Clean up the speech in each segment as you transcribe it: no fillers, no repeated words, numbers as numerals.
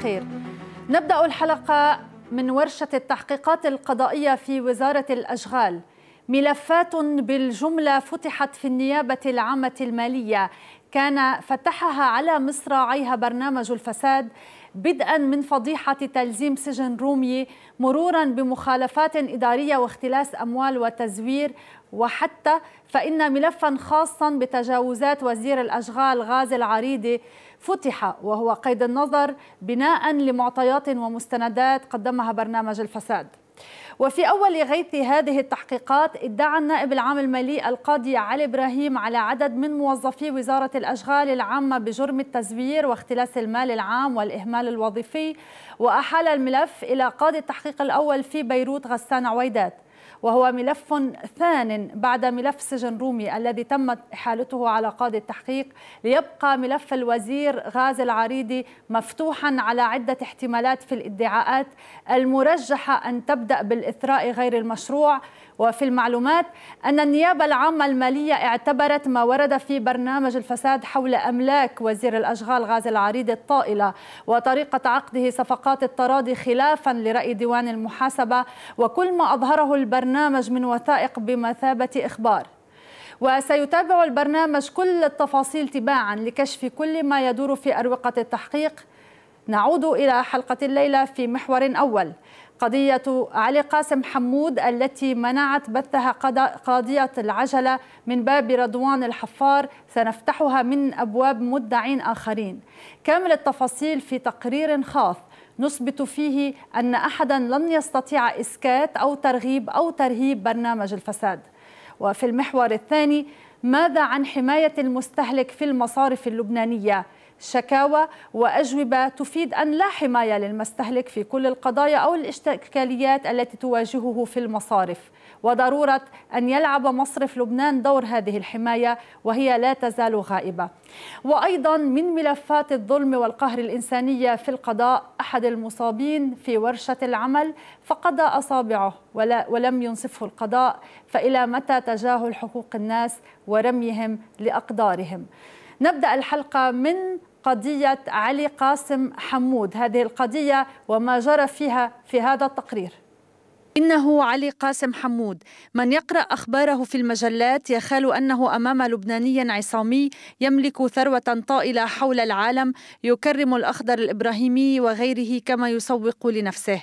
الخير. نبدأ الحلقة من ورشة التحقيقات القضائية في وزارة الأشغال. ملفات بالجملة فتحت في النيابة العامة المالية كان فتحها على مصراعيها برنامج الفساد، بدءا من فضيحة تلزيم سجن رومي مرورا بمخالفات إدارية واختلاس أموال وتزوير، وحتى فإن ملفا خاصا بتجاوزات وزير الأشغال غازي العريدي فتح، وهو قيد النظر بناء لمعطيات ومستندات قدمها برنامج الفساد. وفي أول غيث هذه التحقيقات ادعى النائب العام المالي القاضي علي إبراهيم على عدد من موظفي وزارة الأشغال العامة بجرم التزوير واختلاس المال العام والإهمال الوظيفي، وأحال الملف إلى قاضي التحقيق الأول في بيروت غسان عويدات، وهو ملف ثان بعد ملف سجن رومي الذي تمت إحالته على قاضي التحقيق، ليبقى ملف الوزير غازي العريدي مفتوحا على عدة احتمالات في الادعاءات المرجحة أن تبدأ بالإثراء غير المشروع. وفي المعلومات أن النيابة العامة المالية اعتبرت ما ورد في برنامج الفساد حول أملاك وزير الأشغال غازي العريدي الطائلة وطريقة عقده صفقات التراضي خلافا لرأي ديوان المحاسبة، وكل ما أظهره البرنامج من وثائق بمثابة إخبار. وسيتابع البرنامج كل التفاصيل تباعا لكشف كل ما يدور في أروقة التحقيق. نعود إلى حلقة الليلة في محور أول، قضية علي قاسم حمود التي منعت بثها قاضية العجلة من باب رضوان الحفار، سنفتحها من أبواب مدعين آخرين. كامل التفاصيل في تقرير خاص نثبت فيه أن أحدا لن يستطيع إسكات أو ترغيب أو ترهيب برنامج الفساد. وفي المحور الثاني، ماذا عن حماية المستهلك في المصارف اللبنانية؟ شكاوى وأجوبة تفيد أن لا حماية للمستهلك في كل القضايا أو الإشكاليات التي تواجهه في المصارف، وضرورة أن يلعب مصرف لبنان دور هذه الحماية وهي لا تزال غائبة. وأيضا من ملفات الظلم والقهر الإنسانية في القضاء، أحد المصابين في ورشة العمل فقد أصابعه ولم ينصفه القضاء، فإلى متى تجاهل حقوق الناس ورميهم لأقدارهم؟ نبدأ الحلقة من قضية علي قاسم حمود، هذه القضية وما جرى فيها في هذا التقرير. إنه علي قاسم حمود، من يقرأ أخباره في المجلات يخال أنه أمام لبناني عصامي يملك ثروة طائلة حول العالم، يكرم الأخضر الإبراهيمي وغيره كما يسوق لنفسه.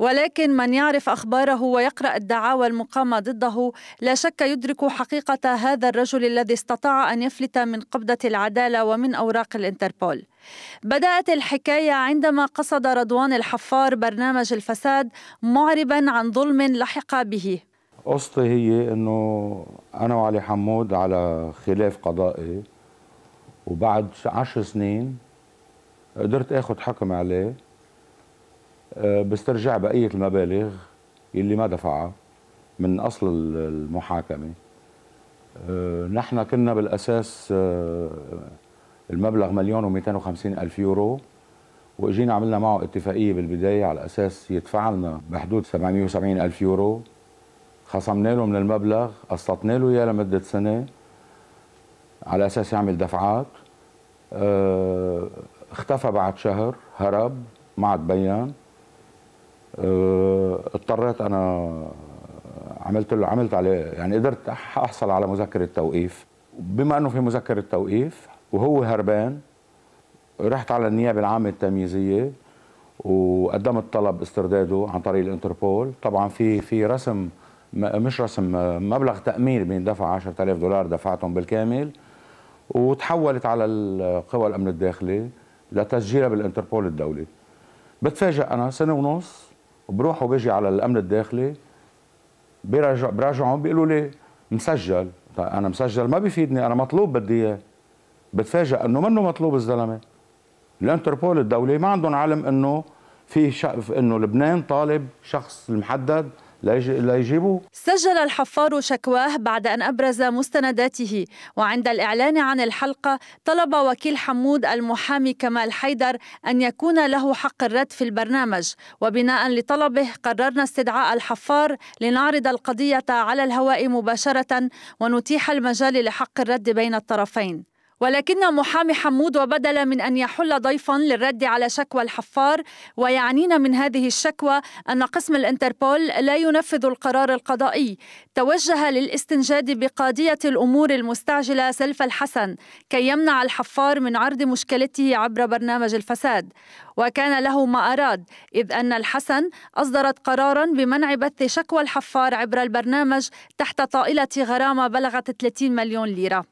ولكن من يعرف أخباره ويقرأ الدعاوى المقامة ضده لا شك يدرك حقيقة هذا الرجل الذي استطاع أن يفلت من قبضة العدالة ومن أوراق الانتربول. بدأت الحكاية عندما قصد رضوان الحفار برنامج الفساد معرباً عن ظلم لحق به. قصتي هي أنه أنا وعلي حمود على خلاف قضائي، وبعد 10 سنين قدرت أخذ حكم عليه بسترجع بقية المبالغ اللي ما دفعها من أصل المحاكمة. نحن كنا بالأساس المبلغ 1,250,000 يورو، وإجينا عملنا معه اتفاقية بالبداية على أساس يدفع لنا بحدود 770,000 يورو، خصمنا له من المبلغ، قسطنا له إياه لمدة سنة على أساس يعمل دفعات. اختفى بعد شهر، هرب، ما عاد بيان. اضطريت انا عملت عليه، يعني قدرت احصل على مذكره توقيف. بما انه في مذكره توقيف وهو هربان، رحت على النيابه العامه التمييزيه وقدمت طلب استرداده عن طريق الانتربول. طبعا في رسم، مش رسم، مبلغ تامين بيندفع 10,000 دولار، دفعتهم بالكامل، وتحولت على القوى الامن الداخلي لتسجيلها بالانتربول الدولي. بتفاجئ انا 1.5 سنة وبروح وبجي على الامن الداخلي، براجعهم بيقولوا لي مسجل. طيب انا مسجل ما بيفيدني، انا مطلوب بدي اياه. بتفاجئ انه منه مطلوب الزلمه، الانتربول الدولي ما عندهم علم انه انه لبنان طالب شخص المحدد لا يجيبوه. سجل الحفار شكواه بعد أن أبرز مستنداته، وعند الإعلان عن الحلقة طلب وكيل حمود المحامي كمال حيدر أن يكون له حق الرد في البرنامج، وبناء لطلبه قررنا استدعاء الحفار لنعرض القضية على الهواء مباشرة ونتيح المجال لحق الرد بين الطرفين. ولكن محامي حمود، وبدلا من أن يحل ضيفا للرد على شكوى الحفار، ويعنينا من هذه الشكوى أن قسم الانتربول لا ينفذ القرار القضائي، توجه للاستنجاد بقاضية الأمور المستعجلة زلف الحسن كي يمنع الحفار من عرض مشكلته عبر برنامج الفساد. وكان له ما أراد، إذ أن الحسن أصدرت قرارا بمنع بث شكوى الحفار عبر البرنامج تحت طائلة غرامة بلغت 30 مليون ليرة.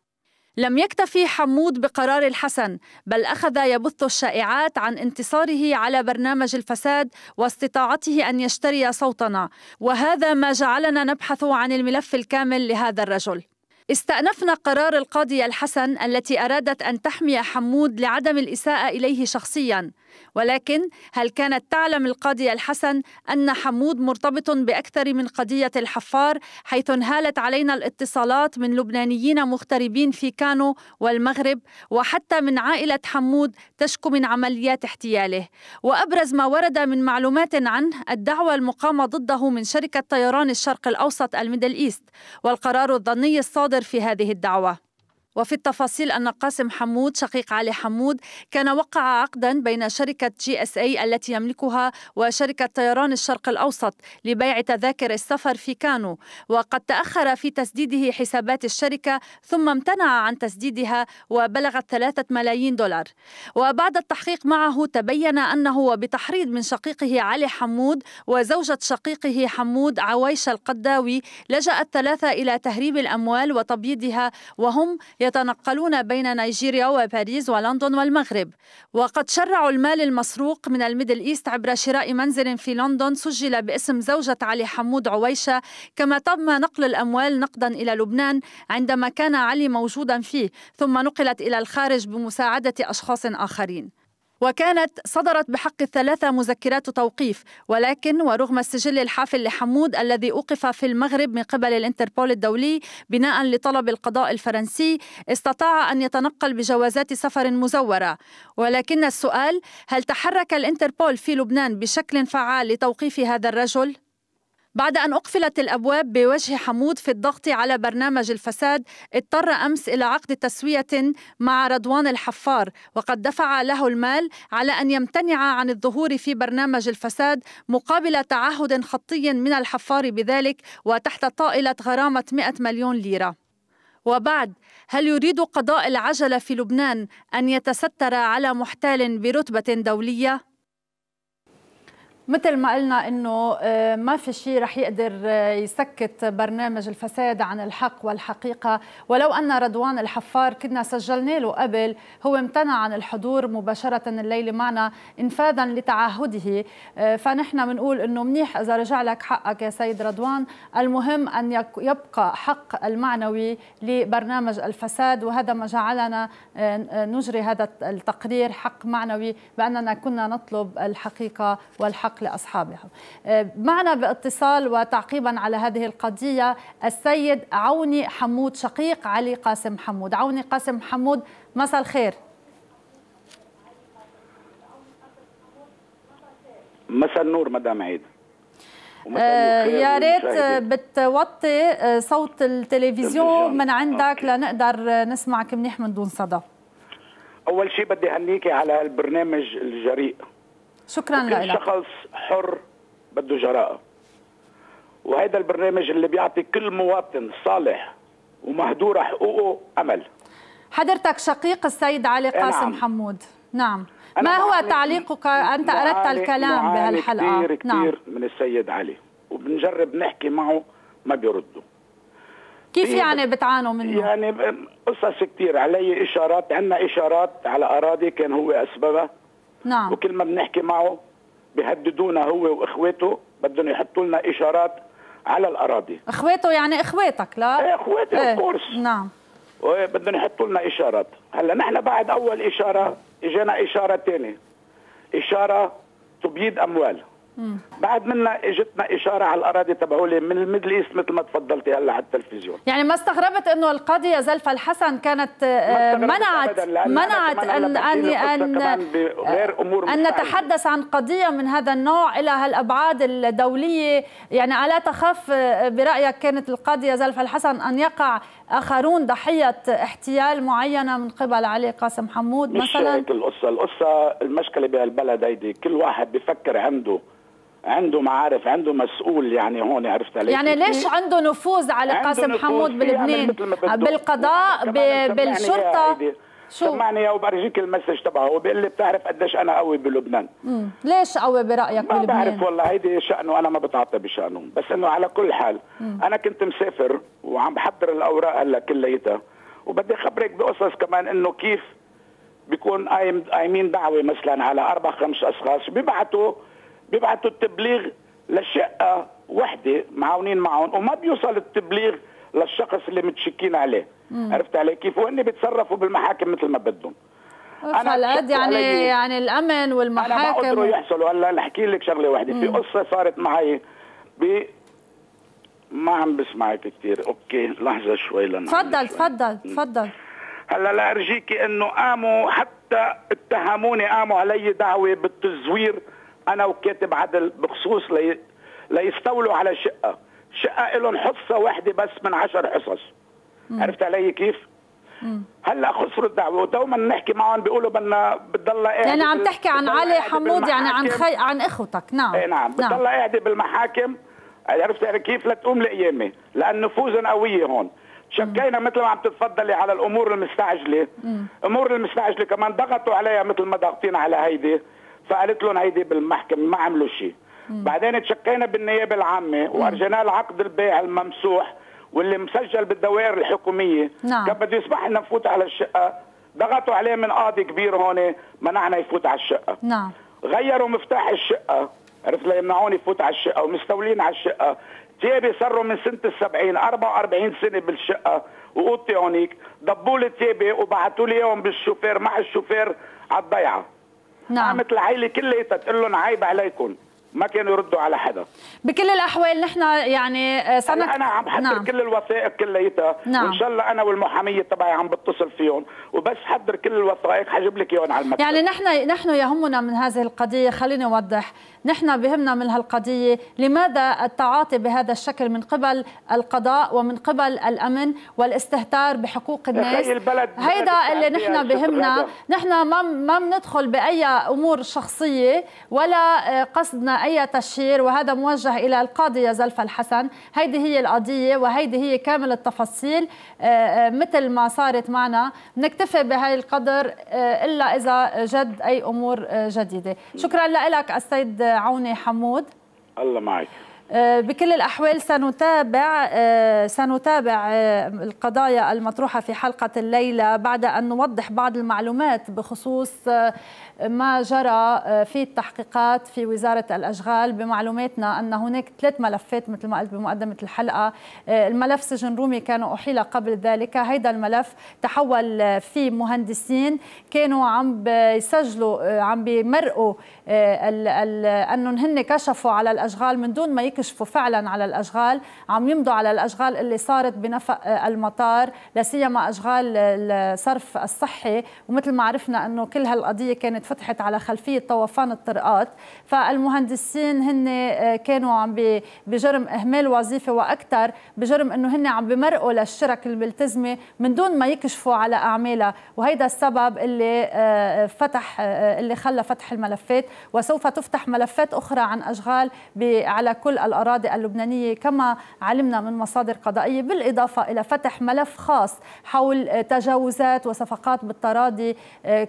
لم يكتفي حمود بقرار الحسن، بل أخذ يبث الشائعات عن انتصاره على برنامج الفساد واستطاعته أن يشتري صوتنا، وهذا ما جعلنا نبحث عن الملف الكامل لهذا الرجل. استأنفنا قرار القاضية الحسن التي أرادت أن تحمي حمود لعدم الإساءة إليه شخصياً، ولكن هل كانت تعلم القاضية الحسن أن حمود مرتبط بأكثر من قضية الحفار، حيث انهالت علينا الاتصالات من لبنانيين مغتربين في كانو والمغرب، وحتى من عائلة حمود تشكو من عمليات احتياله؟ وأبرز ما ورد من معلومات عنه الدعوى المقامة ضده من شركة طيران الشرق الأوسط الميدل إيست، والقرار الظني الصادر في هذه الدعوى. وفي التفاصيل أن قاسم حمود شقيق علي حمود كان وقع عقدا بين شركة GSA التي يملكها وشركة طيران الشرق الأوسط لبيع تذاكر السفر في كانو، وقد تأخر في تسديده حسابات الشركة ثم امتنع عن تسديدها وبلغت 3 ملايين دولار. وبعد التحقيق معه تبين أنه وبتحريض من شقيقه علي حمود وزوجة شقيقه حمود عويشة القداوي لجأ الثلاثة إلى تهريب الأموال وتبييضها، وهم يتنقلون بين نيجيريا وباريس ولندن والمغرب. وقد شرعوا المال المسروق من الميدل إيست عبر شراء منزل في لندن سجل باسم زوجة علي حمود عويشة، كما تم نقل الأموال نقدا إلى لبنان عندما كان علي موجودا فيه، ثم نقلت إلى الخارج بمساعدة أشخاص آخرين. وكانت صدرت بحق الثلاثة مذكرات توقيف، ولكن ورغم السجل الحافل لحمود الذي أوقف في المغرب من قبل الانتربول الدولي بناء لطلب القضاء الفرنسي، استطاع أن يتنقل بجوازات سفر مزورة. ولكن السؤال، هل تحرك الانتربول في لبنان بشكل فعال لتوقيف هذا الرجل؟ بعد أن أقفلت الأبواب بوجه حمود في الضغط على برنامج الفساد، اضطر أمس إلى عقد تسوية مع رضوان الحفار، وقد دفع له المال على أن يمتنع عن الظهور في برنامج الفساد مقابل تعهد خطي من الحفار بذلك، وتحت طائلة غرامة 100 مليون ليرة. وبعد، هل يريد قضاء العجلة في لبنان أن يتستر على محتال برتبة دولية؟ مثل ما قلنا أنه ما في شيء رح يقدر يسكت برنامج الفساد عن الحق والحقيقة، ولو أن رضوان الحفار كنا سجلنا له قبل، هو امتنع عن الحضور مباشرة الليلة معنا انفاذا لتعهده. فنحن بنقول أنه منيح إذا رجع لك حقك يا سيد رضوان، المهم أن يبقى حق المعنوي لبرنامج الفساد، وهذا ما جعلنا نجري هذا التقرير، حق معنوي بأننا كنا نطلب الحقيقة والحق لأصحابها. معنا باتصال وتعقيبا على هذه القضية السيد عوني حمود شقيق علي قاسم حمود. عوني قاسم حمود، مساء الخير. مساء النور مدام عيد. يا ريت بتوطي صوت التلفزيون من عندك لنقدر نسمعك منيح من دون صدى. أول شيء بدي أهنيكي على البرنامج الجريء. شكرا لك. كل شخص حر بده جراءه، وهذا البرنامج اللي بيعطي كل مواطن صالح ومهدور حقوقه امل. حضرتك شقيق السيد علي قاسم حمود، نعم. ما هو تعليقك؟ انت اردت الكلام بهالحلقه. كثير كثير من السيد علي، وبنجرب نحكي معه ما بيردوا. كيف يعني بتعانوا منه؟ يعني قصص كثير علي، اشارات، عندنا اشارات على اراضي كان هو اسبابها، نعم. وكل ما بنحكي معه بيهددونا هو واخواته، بدهم يحطوا لنا اشارات على الاراضي. اخواته يعني اخواتك؟ لا ايه اخواتي اوف كورس، نعم. بدهم يحطوا لنا اشارات. هلا نحن بعد اول اشاره اجانا اشاره ثانيه، اشاره تبييض اموال. بعد منا اجتنا اشاره على الاراضي تبعولي من الميدل إيست مثل ما تفضلتي هلا على التلفزيون. يعني ما استغربت انه القاضيه زلفى الحسن كانت منعت ان نتحدث عن قضيه من هذا النوع الى هالابعاد الدوليه؟ يعني الا تخاف برايك كانت القاضيه زلفى الحسن ان يقع آخرون ضحية احتيال معينة من قبل علي قاسم حمود مثلا؟ مش القصة، القصة المشكلة بهالبلد هيدي كل واحد بفكر عنده معارف، عنده مسؤول، يعني هون عرفت عليه. يعني ليش عنده نفوذ على قاسم حمود بلبنان؟ بالقضاء، بالشرطة؟ شو سمعني يا وبرجيك المسج تبعه، وبيقول لي بتعرف قديش انا قوي بلبنان. ليش قوي برايك بلبنان؟ ما بعرف والله، هيدي شأنه، انا ما بتعاطى بشأنه، بس انه على كل حال انا كنت مسافر وعم بحضر الاوراق هلا كليتها، وبدي خبرك بقصص كمان انه كيف بيكون قايمين دعوه مثلا على 4-5 اشخاص، بيبعتوا التبليغ لشقه وحده معاونين معهم، وما بيوصل التبليغ للشخص اللي متشكين عليه. عرفت علي كيف؟ وهن بيتصرفوا بالمحاكم مثل ما بدهم. خلد يعني الامن والمحاكم انا ما قدروا يحصلوا. هلا احكي لك شغله واحده، في قصه صارت معي ما عم بسمعك كثير، اوكي لحظه شوي لنا. تفضل تفضل تفضل. هلا لارجيكي انه قاموا حتى اتهموني، قاموا علي دعوه بالتزوير انا وكاتب عدل بخصوص ليستولوا على شقه لهم حصه واحده بس من 10 حصص. عرفت علي كيف؟ هلا خسروا الدعوه، ودوما نحكي معهم بيقولوا بدنا بتضل قاعده. يعني عم تحكي عن علي حمود، يعني عن اخوتك. نعم اي نعم، بتضل قاعده بالمحاكم، عرفت علي كيف؟ لتقوم لقيامه، لان نفوذهم قويه هون. شكينا مثل ما عم تتفضلي على الامور المستعجله، الامور المستعجله كمان ضغطوا عليها مثل ما ضاغطين على هيدي، فقالت لهم هيدي بالمحكمه ما عملوا شيء. بعدين تشكينا بالنيابه العامه وارجيناه العقد البيع الممسوح واللي مسجل بالدوائر الحكوميه. كان بده يسمح لنا نفوت على الشقه، ضغطوا عليه من قاضي كبير هون منعنا يفوت على الشقه. غيروا مفتاح الشقه، عرفت ليمنعوني يفوت على الشقه، ومستولين على الشقه. تيابي صاروا من سنه ال70 44 سنه بالشقه وقوطي هونيك، ضبوا لي تيابي وبعثوا لي اياهم بالشوفير مع الشوفير على الضيعه. قامت العائله كليتها تقول لهم عيب عليكم، ما كانوا يردوا على حدا. بكل الاحوال نحن يعني انا عم حضر كل الوثائق كليتها، وان شاء الله انا والمحاميه تبعي عم بتصل فيهم، وبس حضر كل الوثائق حجيب لك اياهم على المكتب. يعني نحن يهمنا من هذه القضيه، خليني اوضح، نحن بهمنا من هالقضيه لماذا التعاطي بهذا الشكل من قبل القضاء ومن قبل الامن والاستهتار بحقوق الناس. هيدا اللي نحن بهمنا، نحن ما بندخل باي امور شخصيه ولا قصدنا أي تشهير، وهذا موجه إلى القاضية زلف الحسن. هيدي هي القضية وهيدي هي كامل التفاصيل مثل ما صارت معنا. نكتفي بهاي القدر إلا إذا جد أي أمور جديدة. شكرا لك السيد عوني حمود، الله معك. بكل الأحوال سنتابع القضايا المطروحة في حلقة الليلة بعد أن نوضح بعض المعلومات بخصوص ما جرى في التحقيقات في وزارة الأشغال. بمعلوماتنا أن هناك 3 ملفات مثل ما قلت بمقدمة الحلقة. الملف سجن رومي كانوا أحيل قبل ذلك، هيدا الملف تحول فيه مهندسين كانوا عم بيسجلوا، عم بيمرقوا أنهم هن كشفوا على الأشغال من دون ما يكشفوا فعلا على الأشغال، عم يمضوا على الأشغال اللي صارت بنفق المطار، لاسيما أشغال الصرف الصحي، ومثل ما عرفنا أنه كل هالقضية كانت فتحت على خلفية طوفان الطرقات. فالمهندسين هن كانوا عم بجرم إهمال وظيفة وأكثر بجرم أنه هن عم بمرقوا للشرك الملتزمة من دون ما يكشفوا على أعمالها، وهيدا السبب اللي خلى فتح الملفات. وسوف تفتح ملفات أخرى عن أشغال على كل الأراضي اللبنانية كما علمنا من مصادر قضائية، بالإضافة إلى فتح ملف خاص حول تجاوزات وصفقات بالتراضي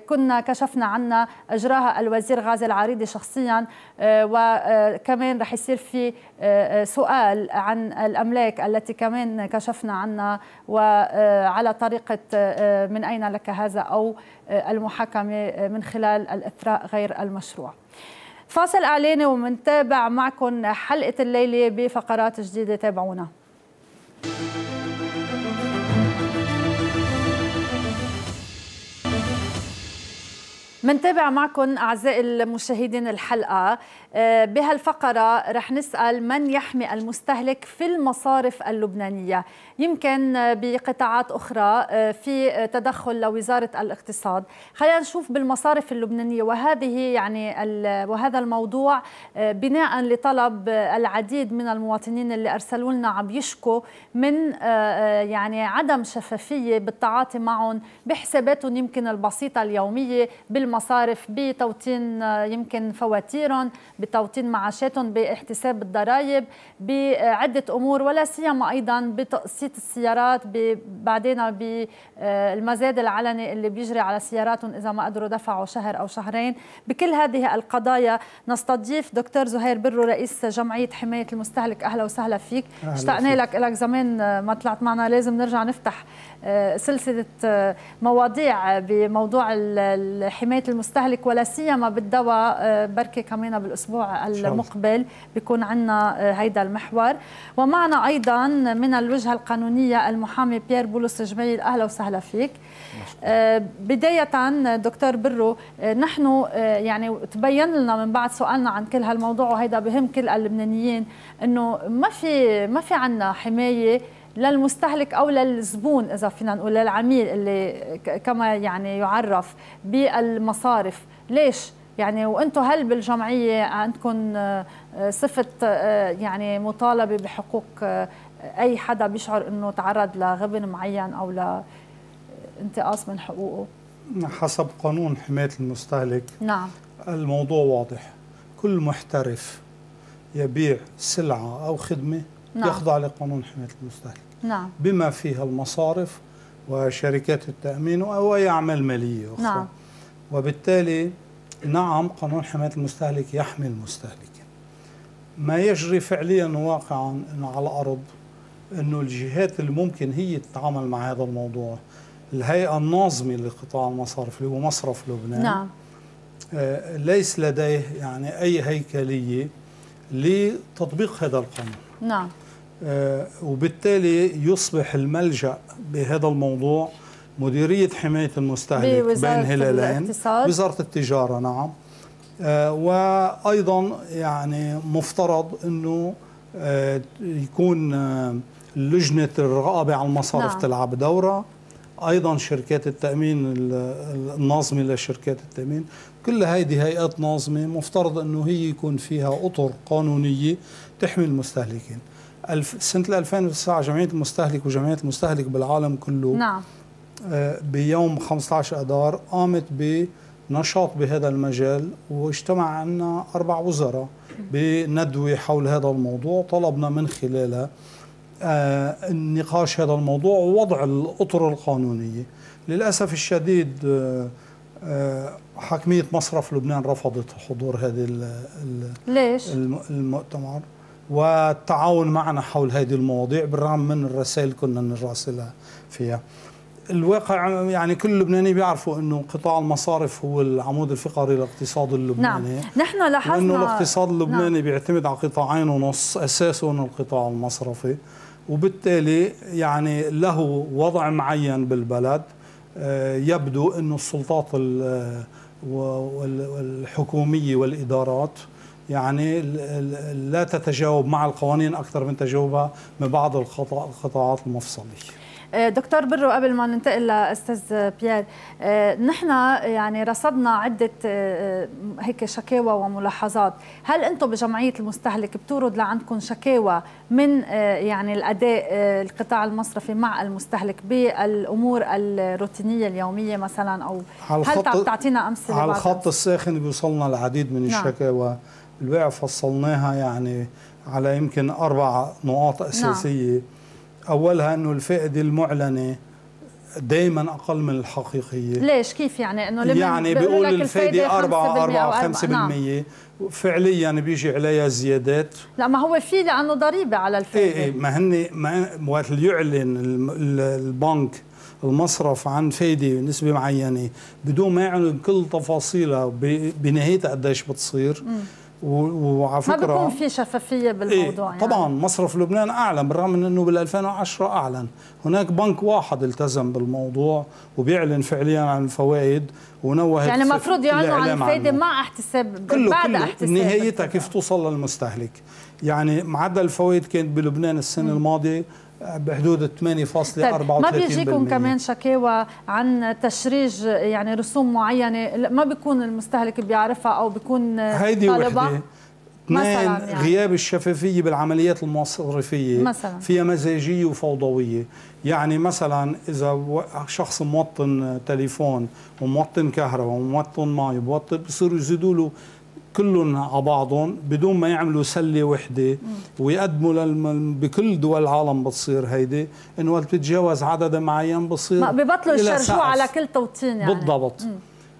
كنا كشفنا عنا أجراها الوزير غازي العريدي شخصيا، وكمان رح يصير في سؤال عن الأملاك التي كمان كشفنا عنها وعلى طريقة من أين لك هذا أو المحاكمة من خلال الإثراء غير المشروع. فاصل إعلاني ومنتابع معكم حلقة الليلة بفقرات جديدة، تابعونا. منتابع معكم أعزائي المشاهدين الحلقة. بهالفقرة رح نسأل من يحمي المستهلك في المصارف اللبنانية. يمكن بقطاعات أخرى في تدخل لوزارة الاقتصاد. خلينا نشوف بالمصارف اللبنانية، وهذه يعني وهذا الموضوع بناء لطلب العديد من المواطنين اللي أرسلوا لنا عم يشكوا من يعني عدم شفافية بالتعاطي معهم بحساباتهم يمكن البسيطة اليومية بالمصارف، بتوطين يمكن فواتيرهم، بتوطين معاشاتهم، باحتساب الضرائب، بعدة أمور، ولا سيما أيضا بتقسيط السيارات، بعدين بالمزاد العلني اللي بيجري على سياراتهم إذا ما قدروا دفعوا شهر أو شهرين. بكل هذه القضايا نستضيف دكتور زهير برو، رئيس جمعية حماية المستهلك. أهلا وسهلا فيك، اشتقنا لك، لك زمان ما طلعت معنا، لازم نرجع نفتح سلسلة مواضيع بموضوع حماية المستهلك، ولا سيما بالدواء، بركي كمان بالأسبوع المقبل بيكون عندنا هيدا المحور. ومعنا أيضا من الوجهة القانونية المحامي بيير بولس جميل، أهلا وسهلا فيك. بداية دكتور برو، نحن يعني تبين لنا من بعد سؤالنا عن كل هالموضوع، وهيدا بهم كل اللبنانيين، أنه ما في عنا حماية للمستهلك أو للزبون، إذا فينا نقول للعميل اللي كما يعني يعرف بالمصارف. ليش؟ يعني وأنتم هل بالجمعية عندكم صفة يعني مطالبة بحقوق أي حدا بيشعر أنه تعرض لغبن معين أو لانتقاص من حقوقه؟ حسب قانون حماية المستهلك، نعم، الموضوع واضح. كل محترف يبيع سلعة أو خدمة، نعم، يخضع لقانون حماية المستهلك، نعم، بما فيها المصارف وشركات التأمين وأي أعمال مالية أخرى، نعم. وبالتالي نعم، قانون حماية المستهلك يحمي المستهلك. ما يجري فعليا واقعا على الأرض أنه الجهات اللي ممكن هي تتعامل مع هذا الموضوع، الهيئة الناظمة لقطاع المصارف اللي هو مصرف لبنان، نعم، ليس لديه يعني أي هيكلية لتطبيق هذا القانون، نعم. وبالتالي يصبح الملجأ بهذا الموضوع مديرية حماية المستهلك بين هلالين، وزارة التجارة، نعم. وأيضا يعني مفترض أنه يكون لجنة الرقابة على المصارف، نعم، تلعب دورة، أيضا شركات التأمين الناظمة لشركات التأمين. كل هذه هيئات ناظمة مفترض أنه هي يكون فيها أطر قانونية تحمي المستهلكين. سنة 2009 جمعية المستهلك وجمعية المستهلك بالعالم كله، نعم، بيوم 15 أذار قامت بنشاط بهذا المجال، واجتمع عنا 4 وزراء بندوي حول هذا الموضوع، طلبنا من خلالها النقاش هذا الموضوع ووضع الأطر القانونية. للأسف الشديد حاكمية مصرف لبنان رفضت حضور هذه المؤتمر والتعاون معنا حول هذه المواضيع، بالرغم من الرسائل كنا نراسلها فيها. الواقع يعني كل لبناني بيعرفوا انه قطاع المصارف هو العمود الفقري للاقتصاد اللبناني، نعم. نحن لاحظنا انه الاقتصاد اللبناني، نعم، بيعتمد على قطاعين ونص، اساسهم القطاع المصرفي، وبالتالي يعني له وضع معين بالبلد. يبدو انه السلطات الحكوميه والادارات يعني لا تتجاوب مع القوانين اكثر من تجاوبها من بعض القطاعات المفصليه. دكتور برو، قبل ما ننتقل لأستاذ بيير، نحن يعني رصدنا عدة هيك شكاوى وملاحظات. هل أنتم بجمعية المستهلك بتورد لعندكم شكاوى من يعني الأداء القطاع المصرفي مع المستهلك بالأمور الروتينية اليومية مثلا، أو هل تعطينا أمثلة؟ على الخط الساخن بيوصلنا العديد من الشكاوى، نعم. الواقع فصلناها يعني على يمكن 4 نقاط أساسية، نعم. أولها أنه الفائدة المعلنة دائما أقل من الحقيقية. ليش؟ كيف يعني؟ أنه يعني بيقول الفائدة 4 5%، نعم. فعليا بيجي عليها زيادات. لا، ما هو في لأنه ضريبة على الفائدة. إيه، ما هن وقت يعلن البنك المصرف عن فائدة نسبة معينة بدون ما يعلن كل تفاصيلها بنهايتها قديش بتصير، وعلى فكره ما بيكون في شفافيه بالموضوع. إيه طبعا يعني. مصرف لبنان اعلن بالرغم من انه بال 2010 اعلن، هناك بنك واحد التزم بالموضوع وبيعلن فعليا عن الفوائد ونوهت يعني المفروض يعلنوا عن الفائده مع احتساب بعد احتساب نهايتها كيف توصل للمستهلك. يعني معدل الفوائد كانت بلبنان السنه الماضيه بحدود 8.34%. ما بيجيكم كمان شكاوى عن تشريج يعني رسوم معينه ما بيكون المستهلك بيعرفها او بيكون طالبها؟ اثنين غياب الشفافيه بالعمليات المصرفيه مثلا. فيها مزاجيه وفوضويه. يعني مثلا اذا شخص موطن تليفون وموطن كهرباء وموطن مي وموطن بصيروا يزيدوا له كلهم على بعضهم بدون ما يعملوا سله وحده ويقدموا بكل دول العالم بتصير هيدي انه وقت بتتجاوز عدد معين بصير ببطلوا يشرجوه على كل توطين يعني بالضبط.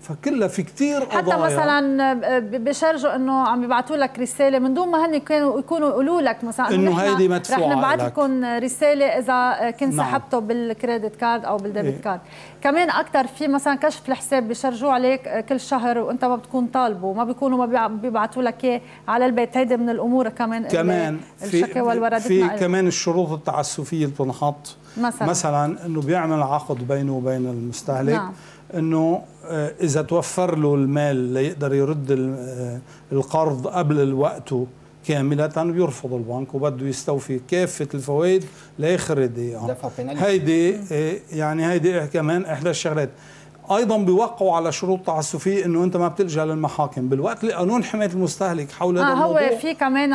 فكلها في كثير قضايا حتى مثلا بشرجوا انه عم يبعثوا لك رساله من دون ما هن كانوا يكونوا يقولوا لك مثلا انه هيدي مدفوعه رح نبعث لكم رساله اذا كنت سحبته بالكريدت كارد او بالديبت كارد. كمان اكثر في مثلا كشف الحساب بشرجوه عليك كل شهر وانت ما بتكون طالبه ما بيكونوا ما بيبعثوا لك اياه على البيت. هيدي من الامور كمان الشكاوى اللي وردتنا. في كمان الشروط التعسفيه اللي بتنحط مثلا انه بيعمل عقد بينه وبين المستهلك انه اذا توفر له المال ليقدر يرد القرض قبل وقته كامله بيرفض البنك وبده يستوفي كافه الفوائد لاخر الدقيقه. هيدي يعني هيدي كمان احدى الشغلات. ايضا بيوقعوا على شروط تعسفيه انه انت ما بتلجا للمحاكم بالوقت اللي قانون حمايه المستهلك حول هذا الموضوع هو في كمان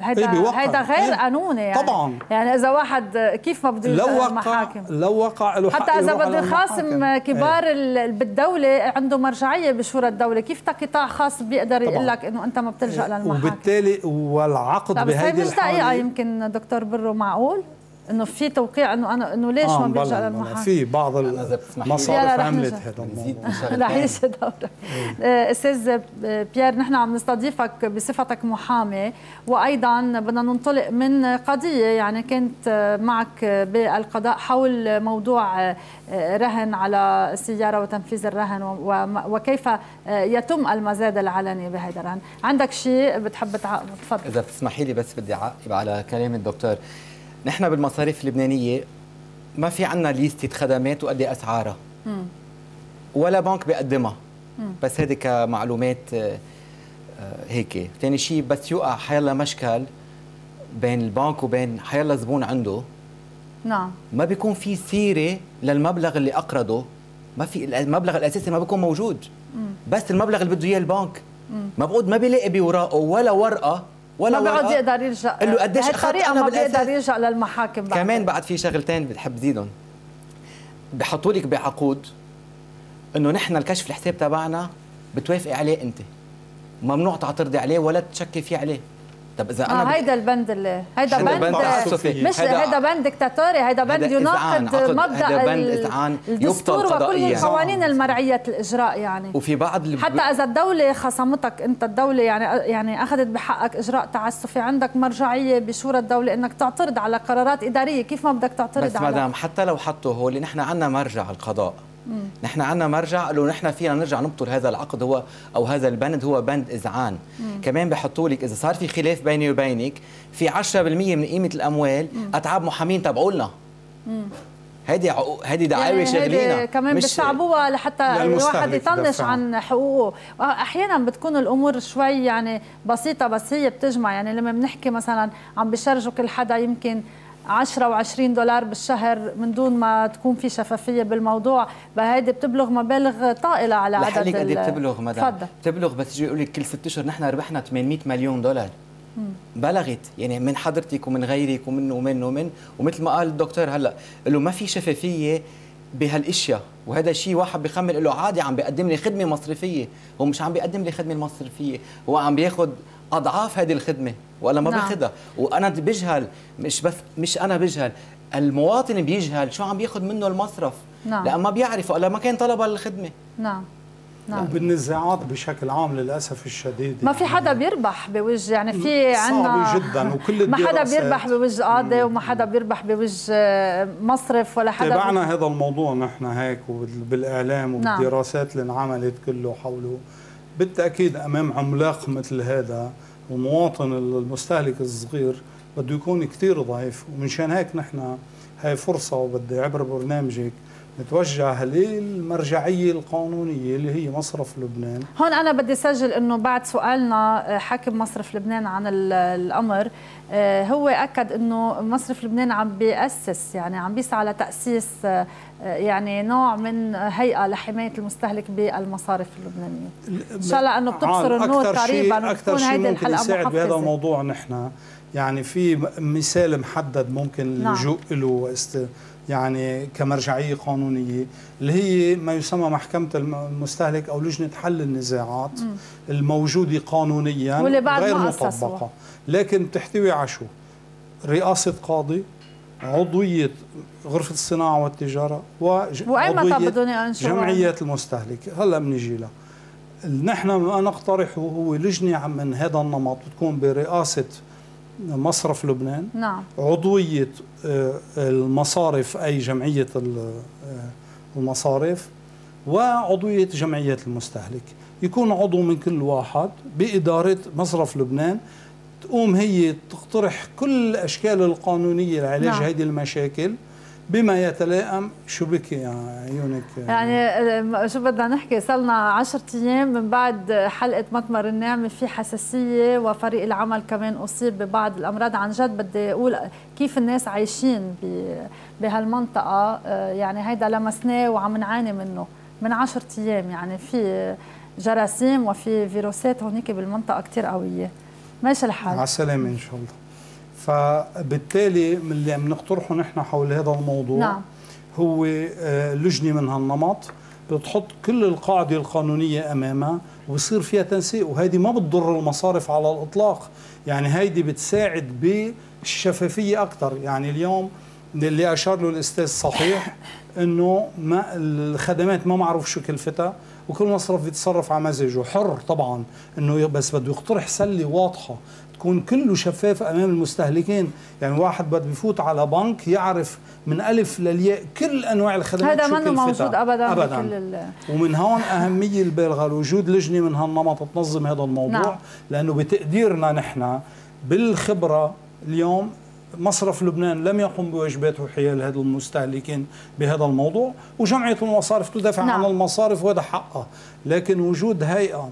هيدا غير قانوني يعني طبعا. يعني اذا واحد كيف ما بده المحاكم لو وقع له حتى اذا بده يخاصم كبار بالدوله عنده مرجعيه بشورى الدوله كيف كقطاع خاص بيقدر يقول لك انه انت ما بتلجا للمحاكم وبالتالي والعقد بهيدي الحاله. يمكن دكتور برو معقول انه في توقيع انه انا انه ليش ما بيرجع للمحاكم؟ في بعض المصارف عملت هذا الموضوع رح يجي دورك. استاذ بيير نحن عم نستضيفك بصفتك محامي وايضا بدنا ننطلق من قضيه يعني كنت معك بالقضاء حول موضوع رهن على السياره وتنفيذ الرهن وكيف يتم المزاد العلني بهذا الرهن. عندك شيء بتحب تعقبه؟ تفضل. اذا بتسمحي لي بس بدي اعقب على كلام الدكتور. نحن بالمصاريف اللبنانيه ما في عندنا ليستة خدمات وقد ايه اسعارها ولا بنك بيقدمها بس هذه كمعلومات هيك. ثاني شيء بس يوقع حيلا مشكل بين البنك وبين حيلا زبون عنده نعم ما بيكون في سيره للمبلغ اللي اقرضه. ما في المبلغ الاساسي ما بيكون موجود بس المبلغ اللي بده اياه البنك مبعوض ما بيلاقي بوراقه ولا ورقه ولا ما بيقعد يقدر يرجع قال له قديش الطريقه ما بيقدر يرجع للمحاكم. بعد كمان بعد في شغلتين بتحب زيدهم بحطوا لك بعقود انه نحن الكشف الحساب تبعنا بتوافقي عليه انت ممنوع تعترضي عليه ولا تشكي فيه عليه. طب اذا انا هيدا البند اللي هيدا بند مش هيدا بند دكتاتوري هيدا بند يناقض مبدا الدستور وكل القوانين المرعيه الاجراء يعني. وفي بعض حتى اذا الدوله خصمتك انت الدوله يعني اخذت بحقك اجراء تعسفي عندك مرجعيه بشورى الدوله انك تعترض على قرارات اداريه كيف ما بدك تعترض بس على بس مدام حتى لو حطوا هو اللي نحن عندنا مرجع القضاء نحن عندنا مرجع لو نحن فينا نرجع نبطل هذا العقد هو او هذا البند هو بند اذعان. كمان بحطوا لك اذا صار في خلاف بيني وبينك في 10% من قيمه الاموال اتعاب محامين تبعولنا. هيدي دعاوى شغلينا كمان بيصعبوها لحتى الواحد يطنش عن حقوقه. احيانا بتكون الامور شوي يعني بسيطه بس هي بتجمع. يعني لما بنحكي مثلا عم بشرجوا كل حدا يمكن 10 و20 دولار بالشهر من دون ما تكون في شفافيه بالموضوع بهيدي بتبلغ مبالغ طائله على عدد لحالك قد ايه بتبلغ مدام؟ بتبلغ بس يجي يقول لك كل 6 اشهر نحن ربحنا 800 مليون دولار بلغت يعني من حضرتك ومن غيرك ومن ومن ومن ومثل ما قال الدكتور هلا له ما في شفافيه بهالاشياء وهذا شيء واحد بخمن له عادي عم بيقدم لي خدمه مصرفيه. هو مش عم بيقدم لي خدمه مصرفيه هو عم بياخذ اضعاف هذه الخدمه ولا ما باخذها. وانا بجهل مش بس مش انا بجهل المواطن بيجهل شو عم بياخذ منه المصرف لان ما بيعرف ولا ما كان طلبها للخدمه. وبالنزاعات بشكل عام للاسف الشديد ما في حدا بيربح بوجه يعني في عندنا صعب جدا وكل ما حدا بيربح بوجه قاضي وما حدا بيربح بوجه مصرف ولا حدا تابعنا هذا الموضوع نحن هيك وبالاعلام وبالدراسات اللي انعملت كله حوله بالتأكيد أمام عملاق مثل هذا المواطن المستهلك الصغير بده يكون كثير ضعيف، ومنشان هيك نحن هاي فرصة وبدي عبر برنامجك نتوجه للمرجعية القانونية اللي هي مصرف لبنان. هون أنا بدي سجل أنه بعد سؤالنا حاكم مصرف لبنان عن الأمر، هو أكد أنه مصرف لبنان عم بيأسس، يعني عم بيسعى لتأسيس يعني نوع من هيئة لحماية المستهلك بالمصارف اللبنانية. إن شاء الله أنه بتبصر النور قريبا وتكون هيدي الحلقة محفزة. بهذا الموضوع نحن يعني في مثال محدد ممكن اللجوء له يعني كمرجعية قانونية اللي هي ما يسمى محكمة المستهلك أو لجنة حل النزاعات الموجودة قانونيا غير مطبقة، لكن بتحتوي على شو؟ رئاسة قاضي، عضوية غرفة الصناعة والتجارة، وعضوية جمعيات المستهلك. هلا بنيجي لها. نحن ما نقترحه هو لجنة من هذا النمط بتكون برئاسة مصرف لبنان، عضوية المصارف أي جمعية المصارف، وعضوية جمعيات المستهلك. يكون عضو من كل واحد بإدارة مصرف لبنان، تقوم هي تقترح كل الأشكال القانونية لعلاج هذه المشاكل بما يتلائم. شو بك يا عيونك؟ يعني شو بدنا نحكي، صلنا 10 ايام من بعد حلقه مطمر النعمه، في حساسيه وفريق العمل كمان اصيب ببعض الامراض. عن جد بدي اقول كيف الناس عايشين بهالمنطقه، يعني هيدا لمسناه وعم نعاني منه من 10 ايام، يعني في جراثيم وفي فيروسات هونيك بالمنطقه كثير قويه. ماشي الحال، مع السلامه ان شاء الله. فبالتالي من اللي عم نقترحه نحن حول هذا الموضوع هو لجنه من هالنمط بتحط كل القاعده القانونيه امامها وبصير فيها تنسيق، وهيدي ما بتضر المصارف على الاطلاق، يعني هيدي بتساعد بالشفافيه اكثر. يعني اليوم اللي اشار له الاستاذ صحيح انه ما الخدمات ما معروف شو كلفتها، وكل مصرف بيتصرف على مزاجه، حر طبعا انه بس بده يقترح سله واضحه تكون كله شفاف امام المستهلكين. يعني واحد بده يفوت على بنك يعرف من الف للياء كل انواع الخدمات، هذا ما موجود ابدا ومن هون اهميه البالغه لوجود لجنه من هالنمط تنظم هذا الموضوع. لانه بتقديرنا نحن بالخبره اليوم مصرف لبنان لم يقم بواجباته حيال هذا المستهلكين بهذا الموضوع، وجمعيه المصارف تدافع عن المصارف وهذا حقها، لكن وجود هيئه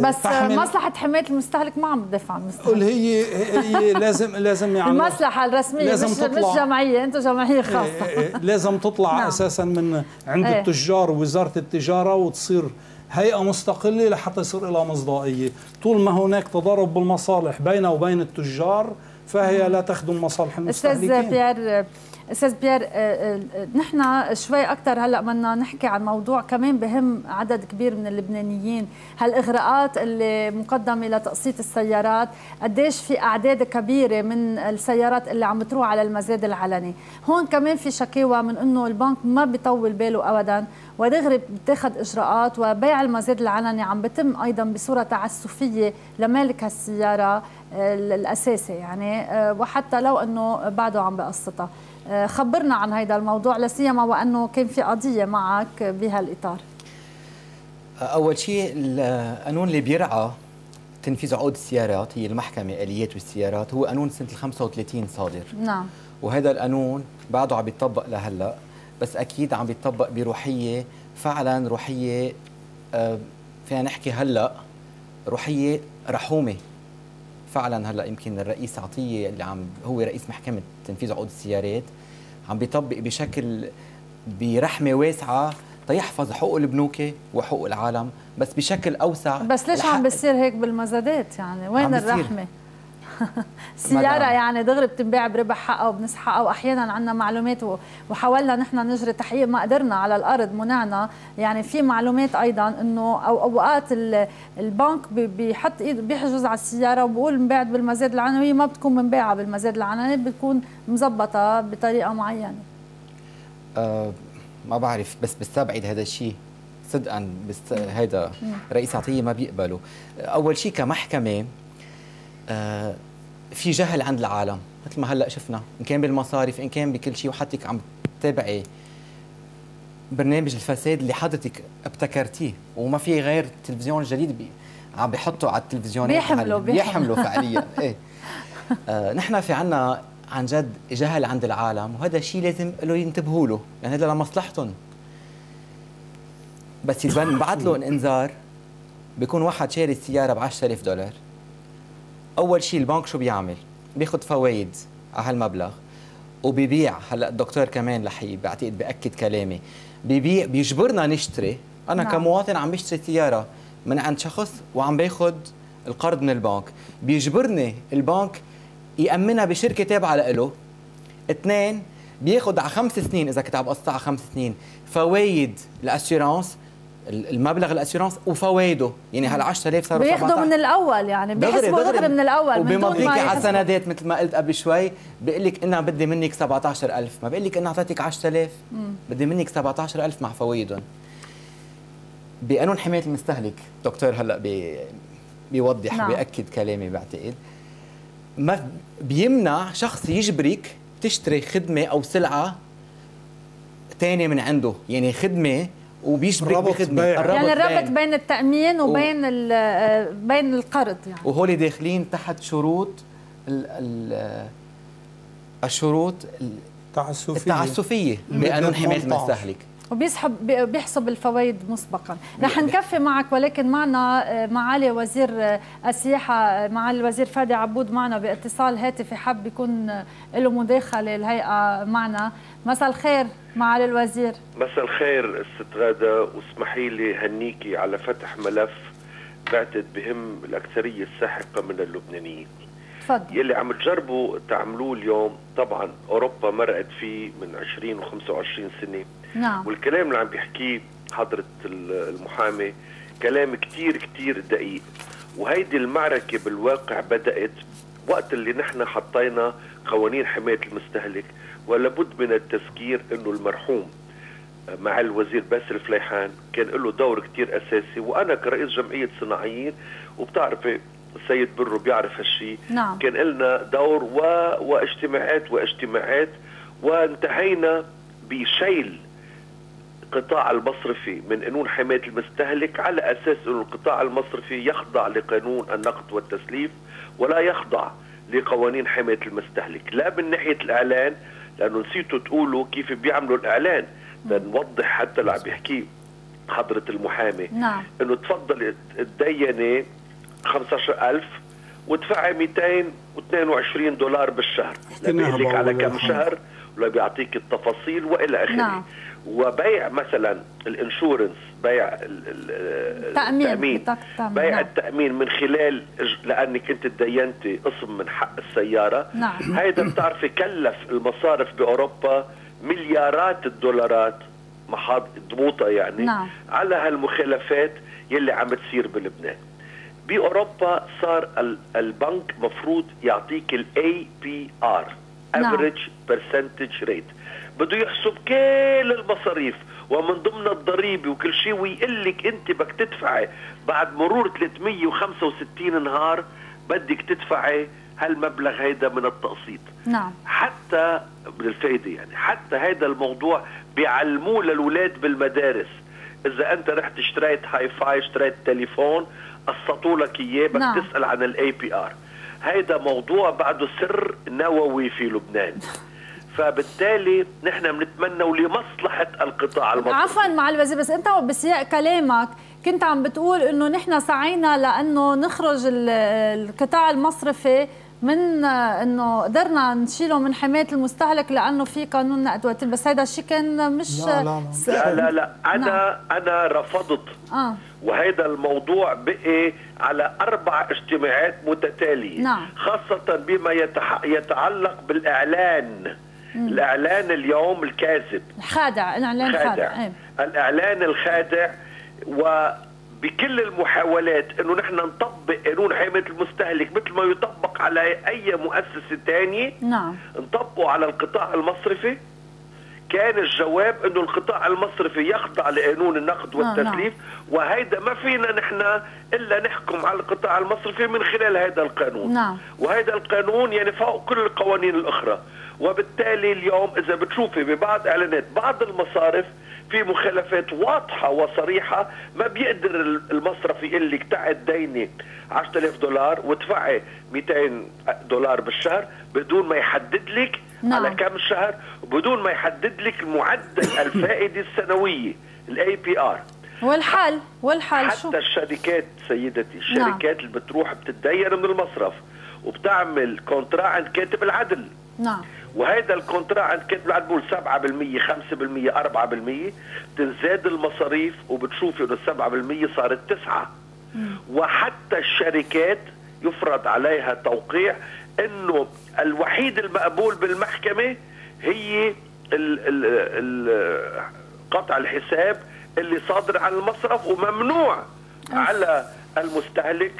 بس مصلحة حماية المستهلك ما عم تدافع عن المستهلك. هي لازم يعني المصلحة الرسمية مش جمعية، انتم جمعية خاصة. لازم تطلع اساسا من عند التجار ووزارة التجارة وتصير هيئة مستقلة لحتى يصير لها مصداقية. طول ما هناك تضارب بالمصالح بينها وبين التجار فهي لا تخدم مصالح المستهلكين. استاذ بيير، نحن شوي اكثر هلا بدنا نحكي عن موضوع كمان بهم عدد كبير من اللبنانيين، هالاغراءات اللي مقدمه لتقسيط السيارات، قديش في اعداد كبيره من السيارات اللي عم بتروح على المزاد العلني. هون كمان في شكاوى من انه البنك ما بيطول باله ابدا ودغري بتاخذ اجراءات، وبيع المزاد العلني عم بتم ايضا بصوره تعسفيه لمالك هالسياره الاساسي، يعني وحتى لو انه بعده عم بقسطها. خبرنا عن هذا الموضوع، لا سيما وانه كان في قضيه معك بهالاطار. اول شيء القانون اللي بيرعى تنفيذ عقود السيارات هي المحكمه اليات والسيارات، هو قانون سنه 35 صادر. وهذا القانون بعده عم بيطبق لهلا، بس اكيد عم بيطبق بروحيه فعلا روحيه فينا نحكي هلا روحيه رحومه. فعلا هلا يمكن الرئيس عطيه اللي هو رئيس محكمه تنفيذ عقود السيارات عم بيطبق بشكل برحمه واسعه تيحفظ حقوق البنوك وحقوق العالم، بس بشكل اوسع. بس ليش عم بيصير هيك بالمزادات؟ يعني وين الرحمه؟ سياره يعني دغري بتنباع بربح حقها وبنص حقها، واحيانا عندنا معلومات وحاولنا نحن نجري تحقيق ما قدرنا على الارض، منعنا. يعني في معلومات ايضا انه اوقات البنك بيحط ايده بيحجز على السياره وبقول انباعت بالمزاد العلني، وهي ما بتكون منباعه بالمزاد العلني، بتكون مزبطه بطريقه معينه. ما بعرف، بس بستبعد هذا الشيء صدقا، بس هذا رئيس عطيه ما بيقبله. اول شيء كمحكمه في جهل عند العالم مثل ما هلا شفنا، ان كان بالمصارف ان كان بكل شيء، وحتى عم تتابعي برنامج الفساد اللي حضرتك ابتكرتيه وما فيه غير التلفزيون الجديد عم بيحطوا على التلفزيونات بيحملوا فعليا. ايه نحن في عنا عن جد جهل عند العالم، وهذا الشيء لازم له ينتبهوا له، يعني هذا لمصلحتهم. بس إذا نبعث له انذار بيكون واحد شاري السياره ب $10,000، اول شيء البنك شو بيعمل؟ بياخذ فوائد على هالمبلغ وبيبيع. هلا الدكتور كمان رح بعتقد باكد كلامي، بيبيع بيجبرنا نشتري. انا نعم. كمواطن عم بشتري سياره من عند شخص وعم باخذ القرض من البنك، بيجبرني البنك يامنها بشركه تابعه له. اثنين، بياخذ على 5 سنين اذا كنت عم بقسطها على 5 سنين فوايد الاسيورانس، المبلغ الاسيورانس وفوائده، يعني هال 10,000 صاروا بياخذوا من الاول، يعني بيحسبوا دغري من الاول. وبمضيك على سندات مثل ما قلت قبل شوي، بقول لك انا بدي منك 17,000، ما بقول لك انا اعطيتك 10,000، بدي منك 17,000 مع فوائدهم. بقانون حمايه المستهلك دكتور هلا بيوضح نعم. بياكد كلامي بعتقد، ما بيمنع شخص يجبرك تشتري خدمه او سلعه ثانيه من عنده، يعني خدمه وبيشبك بخدمه. يعني الربط بين التامين وبين بين القرض يعني. وهول داخلين تحت شروط الشروط التعسفيه بقانون حمايه المستهلك، وبيسحب بيحسب الفوائد مسبقا. رح نكفي معك، ولكن معنا معالي وزير السياحه، معالي الوزير فادي عبود معنا باتصال هاتفي، حاب يكون له مداخله الهيئه معنا. مساء الخير معالي الوزير. مساء الخير ست غاده، واسمحي لي هنيكي على فتح ملف بعتقد بهم الاكثريه الساحقه من اللبنانيين. تفضل. يلي عم تجربوا تعملوه اليوم، طبعا اوروبا مرقت فيه من 20 و25 سنه. نعم. والكلام اللي عم بيحكيه حضرة المحامي كلام كتير كتير دقيق، وهيدي المعركة بالواقع بدأت وقت اللي نحن حطينا قوانين حماية المستهلك. ولابد من التذكير انه المرحوم مع الوزير باسل الفليحان كان له دور كتير اساسي، وانا كرئيس جمعية صناعيين وبتعرفي السيد برو بيعرف هالشي. نعم. كان لنا دور واجتماعات وانتهينا بشيل القطاع المصرفي من قانون حماية المستهلك، على أساس أن القطاع المصرفي يخضع لقانون النقد والتسليف ولا يخضع لقوانين حماية المستهلك، لا من ناحية الإعلان، لأنه نسيتوا تقولوا كيف بيعملوا الإعلان، لنوضح حتى اللي عم بيحكيه حضرة المحامي. نعم. أنه تفضل تديني 15,000 وتدفعي $222 بالشهر، لا بيقول لك على كم شهر ولا بيعطيك التفاصيل والى اخره. نعم. وبيع مثلا الانشورنس، بيع التامين، بيع التامين من خلال لانك انت تدينتي قسم من حق السياره. نعم. هيدا بتعرفي كلف المصارف باوروبا مليارات الدولارات ضغوطه يعني. نعم. على هالمخالفات يلي عم تصير بلبنان. باوروبا صار البنك مفروض يعطيك الاي بي ار، average percentage rate، بده يحسب كل المصاريف ومن ضمن الضريبه وكل شيء، ويقول لك انت بدك تدفعي بعد مرور 365 نهار بدك تدفعي هالمبلغ هيدا من التقسيط. نعم. حتى من الفائده يعني، حتى هيدا الموضوع بيعلموه للاولاد بالمدارس. اذا انت رحت اشتريت هاي فاي، اشتريت تليفون، قسطوا لك اياه، بدك نعم. تسال عن الاي بي ار. هيدا موضوع بعده سر نووي في لبنان، فبالتالي نحن بنتمنى ولمصلحة القطاع المصرفي. عفوا مع الوزير، بس انت بسياق كلامك كنت عم بتقول انه نحن سعينا لانه نخرج القطاع المصرفي من انه قدرنا نشيله من حمايه المستهلك لانه في قانون نقد وتسليف، بس هذا الشيء كان مش لا انا رفضت. وهذا الموضوع بقي على 4 اجتماعات متتاليه. نعم. خاصه بما يتعلق بالاعلان. الاعلان اليوم الكاذب الخادع، الاعلان الخادع، الاعلان الخادع، وبكل المحاولات انه نحن نطبق قانون حمايه المستهلك مثل ما يطبق على اي مؤسسه ثانيه. نعم. نطبقه على القطاع المصرفي. كان الجواب انه القطاع المصرفي يخضع لقانون النقد والتسليف. نعم. وهيدا ما فينا نحن الا نحكم على القطاع المصرفي من خلال هذا القانون. نعم. وهذا القانون يعني فوق كل القوانين الاخرى، وبالتالي اليوم اذا بتشوفي ببعض اعلانات بعض المصارف في مخالفات واضحه وصريحه، ما بيقدر المصرفي اللي اقتعد دينه 10,000 دولار ودفعه $200 بالشهر بدون ما يحدد لك على كم شهر، بدون ما يحدد لك معدل الفائده السنويه الاي بي ار. والحال حتى شو؟ الشركات سيدتي، الشركات اللي بتروح بتتدين من المصرف وبتعمل كونترا عند كاتب العدل. نعم. وهذا الكونترا عند كاتب العدل بقول 7%، 5%، 4%، بتنزاد المصاريف وبتشوفي انه 7% صارت 9. وحتى الشركات يفرض عليها توقيع، انه الوحيد المقبول بالمحكمة هي قطع الحساب اللي صادر عن المصرف، وممنوع على المستهلك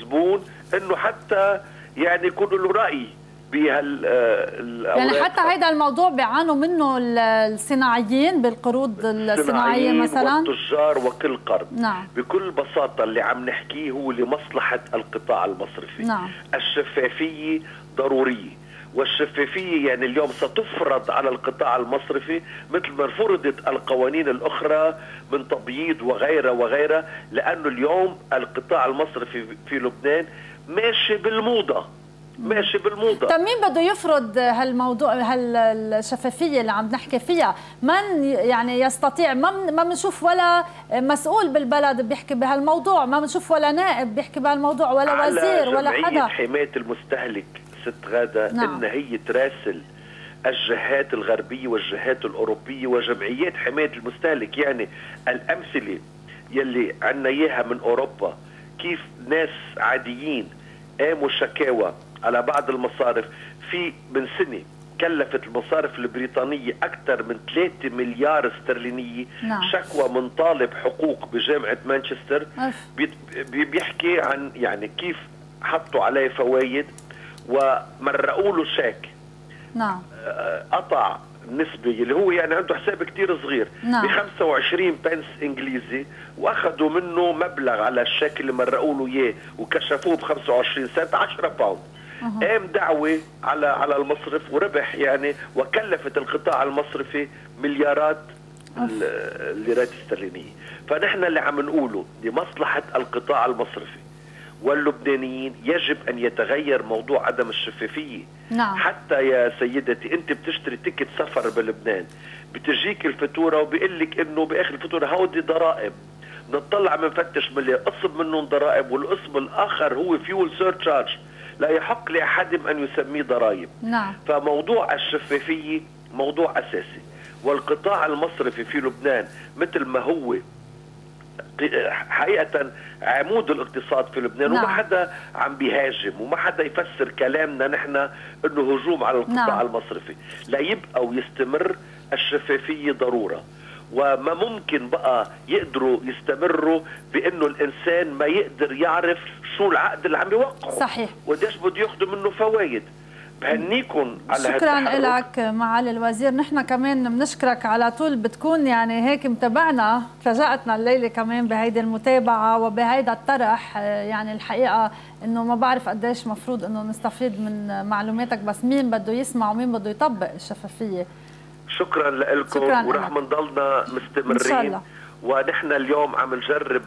زبون انه حتى يعني يكون له رأي بهالاوراق. يعني حتى هذا الموضوع بيعانوا منه الصناعيين بالقروض الصناعيه مثلا، والتجار وكل قرض. نعم. بكل بساطه اللي عم نحكيه هو لمصلحه القطاع المصرفي. نعم. الشفافيه ضروريه، والشفافيه يعني اليوم ستفرض على القطاع المصرفي مثل ما فرضت القوانين الاخرى من تبييض وغيرها وغيرها، لانه اليوم القطاع المصرفي في لبنان ماشي بالموضه. ماشي بالموضة. طب مين بده يفرض هالموضوع، هالشفافية اللي عم نحكي فيها؟ من يعني يستطيع؟ ما بنشوف ولا مسؤول بالبلد بيحكي بهالموضوع، ما بنشوف ولا نائب بيحكي بهالموضوع، ولا وزير، ولا حدا. جمعية حماية المستهلك ست غادة، نعم، إن هي تراسل الجهات الغربية والجهات الأوروبية وجمعيات حماية المستهلك. يعني الأمثلة يلي عنا إياها من أوروبا، كيف ناس عاديين قاموا شكاوى على بعض المصارف. في من سنة كلفت المصارف البريطانية أكثر من 3 مليار استرلينية. نعم. شكوى من طالب حقوق بجامعة مانشستر بيحكي عن يعني كيف حطوا عليه فوايد ومرقوا له شاك. نعم. قطع نسبة اللي هو يعني عنده حساب كتير صغير. نعم. ب 25 بنس انجليزي، واخذوا منه مبلغ على الشاك اللي مرقوا له اياه وكشفوه ب 25 سنت 10 باوند. قام دعوة على المصرف وربح يعني، وكلفت القطاع المصرفي $مليارات الليرات الاسترلينية. فنحن اللي عم نقوله لمصلحة القطاع المصرفي واللبنانيين يجب أن يتغير موضوع عدم الشفافية. نعم. حتى يا سيدتي أنت بتشتري تيكت سفر بلبنان، بتجيك الفاتورة وبيقول لك إنه بآخر الفاتورة هودي ضرائب. نطلع منفتش من اللي قصب منهم ضرائب، والقسم الآخر هو فيول سيرتشارج، لا يحق لأحد أن يسميه ضرائب. نعم. فموضوع الشفافية موضوع أساسي، والقطاع المصرفي في لبنان مثل ما هو حقيقة عمود الاقتصاد في لبنان. نعم. وما حدا عم بيهاجم، وما حدا يفسر كلامنا نحن أنه هجوم على القطاع. نعم. المصرفي لا يبقى ويستمر الشفافية ضرورة، وما ممكن بقى يقدروا يستمروا بانه الانسان ما يقدر يعرف شو العقد اللي عم يوقعه. صحيح. وقديش بده ياخذوا منه فوايد. بهنيكم على هالتحرك. شكرا لك معالي الوزير، نحن كمان بنشكرك على طول، بتكون يعني هيك متابعنا، فاجأتنا الليله كمان بهيدي المتابعه وبهيدا الطرح. يعني الحقيقه انه ما بعرف قديش مفروض انه نستفيد من معلوماتك، بس مين بده يسمع ومين بده يطبق الشفافيه. شكرا لكم، ورح منضلنا مستمرين إن شاء الله. ونحن اليوم عم نجرب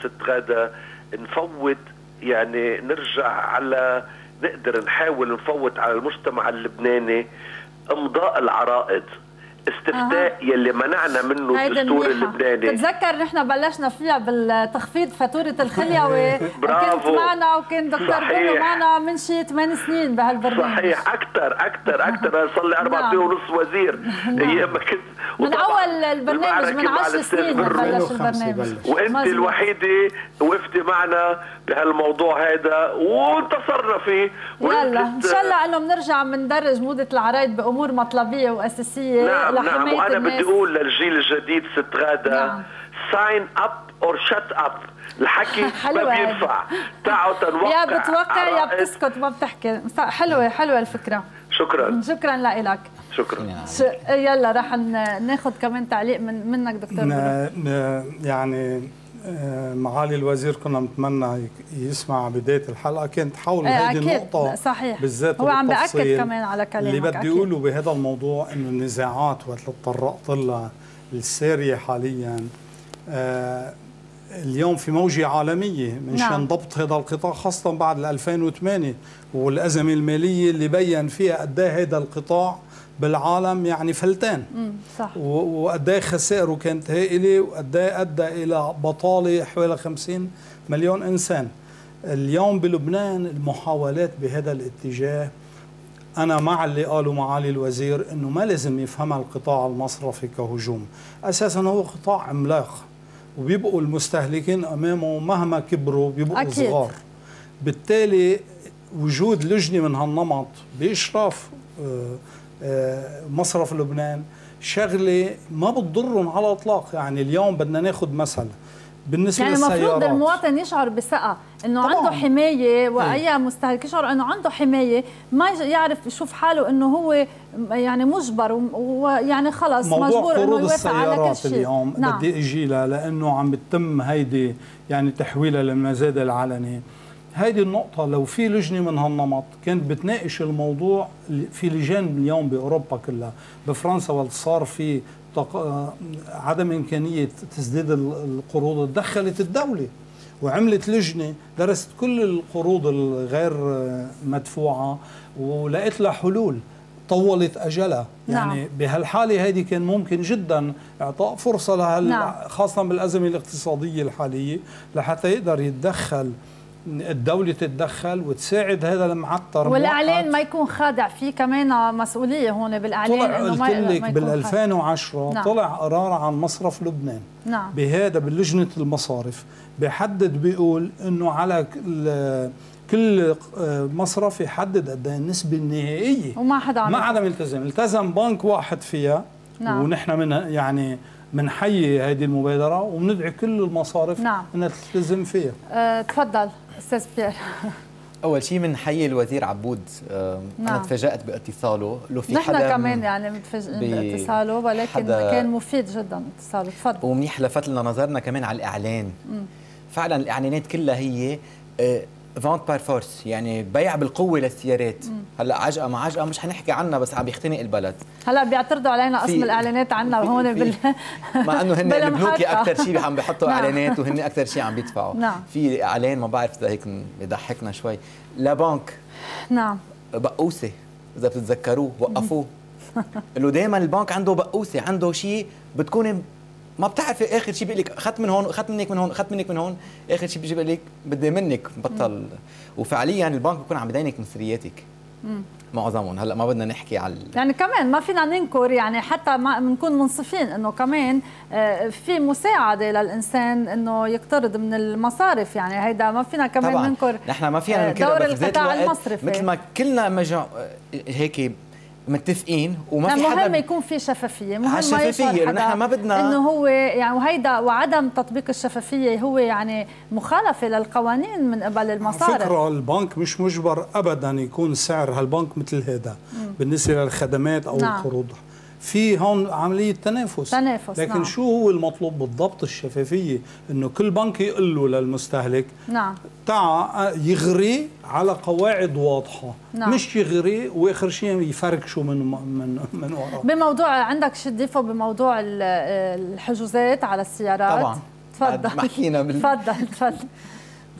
ست غادة نفوت، يعني نرجع على، نقدر نحاول نفوت على المجتمع اللبناني امضاء العرائض، استفتاء يلي منعنا منه الدستور اللبناني. تتذكر نحن بلشنا فيها بالتخفيض فاتورة الخليوي. برافو. وكنت معنا، وكان دكتور برو معنا من شي 8 سنين بهالبرنامج. صحيح، أكثر. صار لي 4.5 سنين وزير. أيام ما كنت من أول البرنامج، من 10 سنين بلش البرنامج، وأنت الوحيدة وقفتي معنا بهالموضوع هذا وانتصرنا فيه. يلا إن شاء الله إنه بنرجع بندرج موضة العرايد بأمور مطلبية وأساسية. نعم. نعم. وأنا بدي أقول للجيل الجديد ست غادة، نعم، sign up or shut up. الحكي ما بينفع، تعوا تنوقع، يا بتوقع يا بتسكت، ما بتحكي. حلوة الفكرة. شكرا لك. شكرا. يلا رح ناخذ كمان تعليق منك دكتور. يعني معالي الوزير كنا نتمنى يسمع بداية الحلقة، كنت حاول هذه النقطة بالذات هو عم بأكد كمان على كلامك اللي بدي أقوله بهذا الموضوع، إنه النزاعات وقت اللي تطرقت لها السارية حاليا اليوم في موجة عالمية من شان ضبط هذا القطاع، خاصة بعد 2008 والأزمة المالية اللي بين فيها قد ايه هذا القطاع بالعالم يعني فلتان، صح، وقد ايه خسائره كانت هائلة، وقد ايه أدى إلى بطالة حوالي 50 مليون إنسان. اليوم بلبنان المحاولات بهذا الاتجاه، أنا مع اللي قالوا معالي الوزير أنه ما لازم يفهمها القطاع المصرفي كهجوم، أساساً هو قطاع عملاق وبيبقوا المستهلكين أمامه مهما كبروا بيبقوا صغار. بالتالي وجود لجنة من هالنمط بإشراف مصرف لبنان شغلة ما بتضرهم على الإطلاق. يعني اليوم بدنا ناخد مثل بالنسبة يعني للسيارات، المفروض المواطن يشعر بثقة انه عنده حماية، واي مستهلك يشعر انه عنده حماية، ما يعرف يشوف حاله انه هو يعني مجبر ويعني خلص مجبور انه يوافق على كل شيء. اليوم بدي اجي لانه عم بتم هيدي يعني تحويلها للمزاد العلني، هيدي النقطة لو في لجنة من هالنمط كانت بتناقش الموضوع. في لجان اليوم باوروبا كلها، بفرنسا وقت صار في عدم إمكانية تسديد القروض تدخلت الدولة وعملت لجنة درست كل القروض الغير مدفوعة ولقيت لها حلول طولت أجلها. يعني بهالحالة هذه كان ممكن جدا إعطاء فرصة لها، خاصة بالأزمة الاقتصادية الحالية، لحتى يقدر يتدخل الدولة، تتدخل وتساعد هذا المعطر. والإعلان ما يكون خادع فيه كمان مسؤولية هون بالإعلان. طلع قلت لك بال2010 طلع قرار عن مصرف لبنان، بهذا باللجنة المصارف بيحدد، بيقول إنه على كل مصرف يحدد قد ايه النسبة النهائية، وما حدا عم يلتزم. التزم بنك واحد فيها، ونحن من يعني بنحيي هذه المبادرة وبندعي كل المصارف انها تلتزم فيها. تفضل استاذ بيير. اول شيء بنحيي الوزير عبود، انا تفاجأت باتصاله، لو في حدا نحن كمان يعني متفاجئين باتصاله، ولكن كان مفيد جدا اتصاله. تفضل. ومنيح لفت لنا نظرنا كمان على الاعلان. فعلا الاعلانات كلها هي فونت بار فورس، يعني بيع بالقوه للسيارات. هلا عجقه مع عجقه مش حنحكي عنها، بس عم بيختنق البلد. هلا بيعترضوا علينا قسم الاعلانات عنا هون مع انه هن البنوك اكثر شيء عم بيحطوا اعلانات وهن اكثر شيء عم بيدفعوا. في اعلان ما بعرف اذا هيك بيضحكنا شوي، لا بنك بقوسه اذا بتتذكروه وقفوه له دائما البنك عنده بقوسه، عنده شيء بتكون ما بتعرفي اخر شيء بيقول لك اخذت من هون اخذت منك من هون اخذت منك من هون، اخر شيء بيجي بيقول لك بدي منك بطل. وفعليا البنك بيكون عم بدينك مصرياتك معظمهم. هلا ما بدنا نحكي على يعني كمان ما فينا ننكر، يعني حتى ما بنكون منصفين انه كمان في مساعده للانسان انه يقترض من المصارف، يعني هيدا ما فينا كمان طبعاً ننكر. نحن ما فينا ننكر دور القطاع المصرفي مثل ما كلنا هيك متفقين، وما في حدا مهم يكون في شفافيه، مهم الشفافيه، نحن ما بدنا انه هو يعني وهيدا وعدم تطبيق الشفافيه هو يعني مخالفه للقوانين من قبل المصارف. فكرة البنك مش مجبر ابدا يكون سعر هالبنك مثل هذا بالنسبه للخدمات او القروض، في هون عمليه تنافس. لكن شو هو المطلوب بالضبط؟ الشفافيه، انه كل بنك يقول له للمستهلك تعا يغري على قواعد واضحه، مش يغري واخر شيء يفرق شو من وراء. بموضوع عندك شو تضيفه بموضوع الحجوزات على السيارات؟ طبعا تفضل حكينا تفضل.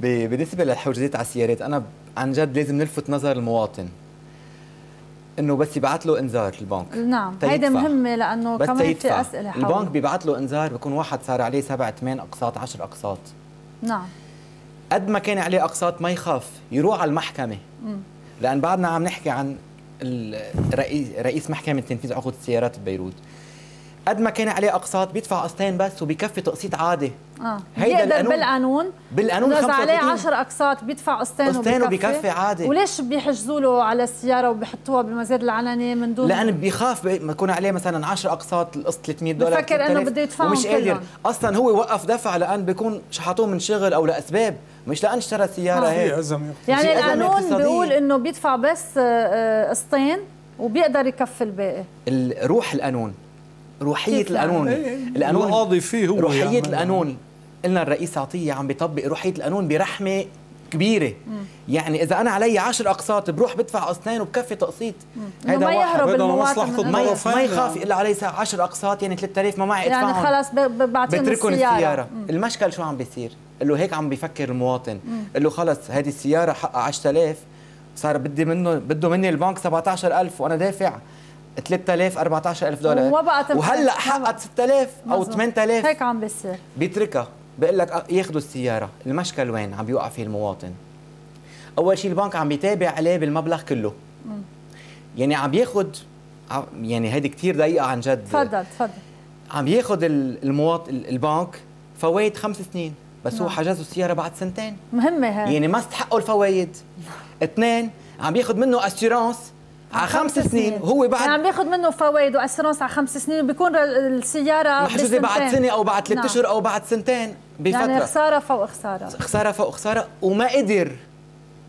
بالنسبه للحجوزات على السيارات، انا عن جد لازم نلفت نظر المواطن انه بس يبعث له انذار البنك. هيدي مهمه لانه كمان في اسئله حول البنك بيبعث له انذار، بكون واحد صار عليه 7 8 اقساط 10 اقساط. قد ما كان عليه اقساط ما يخاف يروح على المحكمه، لان بعدنا عم نحكي عن رئيس محكمه تنفيذ عقود السيارات ببيروت. قد ما كان عليه اقساط بيدفع قسطين بس وبيكفي تقسيط عادي. هيدا القانون بالقانون إذا عليه 10 اقساط بيدفع قسطين وبيكفي عادي. وليش بيحجزوا له على السياره وبيحطوها بالمزاد العلني من دون؟ لان بيخاف ما يكون عليه مثلا 10 اقساط، القسط $300 بفكر انه بده يدفعهم ومش قادر اصلا، هو وقف دفع لان بيكون شحطوه من شغل او لاسباب، مش لان اشترى سياره هيك. يعني القانون بيقول انه بيدفع بس قسطين وبيقدر يكفي الباقي. روح القانون، روحية القانون، القانون القاضي فيه هو روحية القانون. قلنا الرئيس عطية عم بيطبق روحية القانون برحمة كبيره. يعني اذا انا علي 10 اقساط بروح بدفع قسطين وبكفي تقسيط. هذا ما يهرب المواطن، ما يخاف الا علي 10 اقساط يعني 3000 ما معي ادفعهم، يعني خلص بعطيهم السياره. المشكل شو عم بيصير؟ اللي هيك عم بيفكر المواطن، اللي خلص هذه السياره حقها 10000 صار بده مني البنك 17000 وانا دافع 3000 $14,000 وهلا حققت 6000 او 8000. هيك عم بيصير، بيتركها بقول لك ياخذوا السياره. المشكل وين عم بيوقع فيه المواطن؟ اول شيء البنك عم بيتابع عليه بالمبلغ كله. يعني عم ياخذ، يعني هيدي كثير دقيقه عن جد. تفضل. عم ياخذ المواطن البنك فوائد 5 سنين بس. هو حجزه السياره بعد 2 سنين. مهمه هاي، يعني ما استحقوا الفوائد. 2 عم ياخذ منه اسيرانس على 5 سنين. هو بعد عم بياخذ منه فوائد واسيرانس على 5 سنين، بيكون السياره محجوزه بعد 1 سنة او بعد 3 اشهر او بعد 2 سنين بفتره. يعني خساره فوق خساره، خساره فوق خساره. وما قدر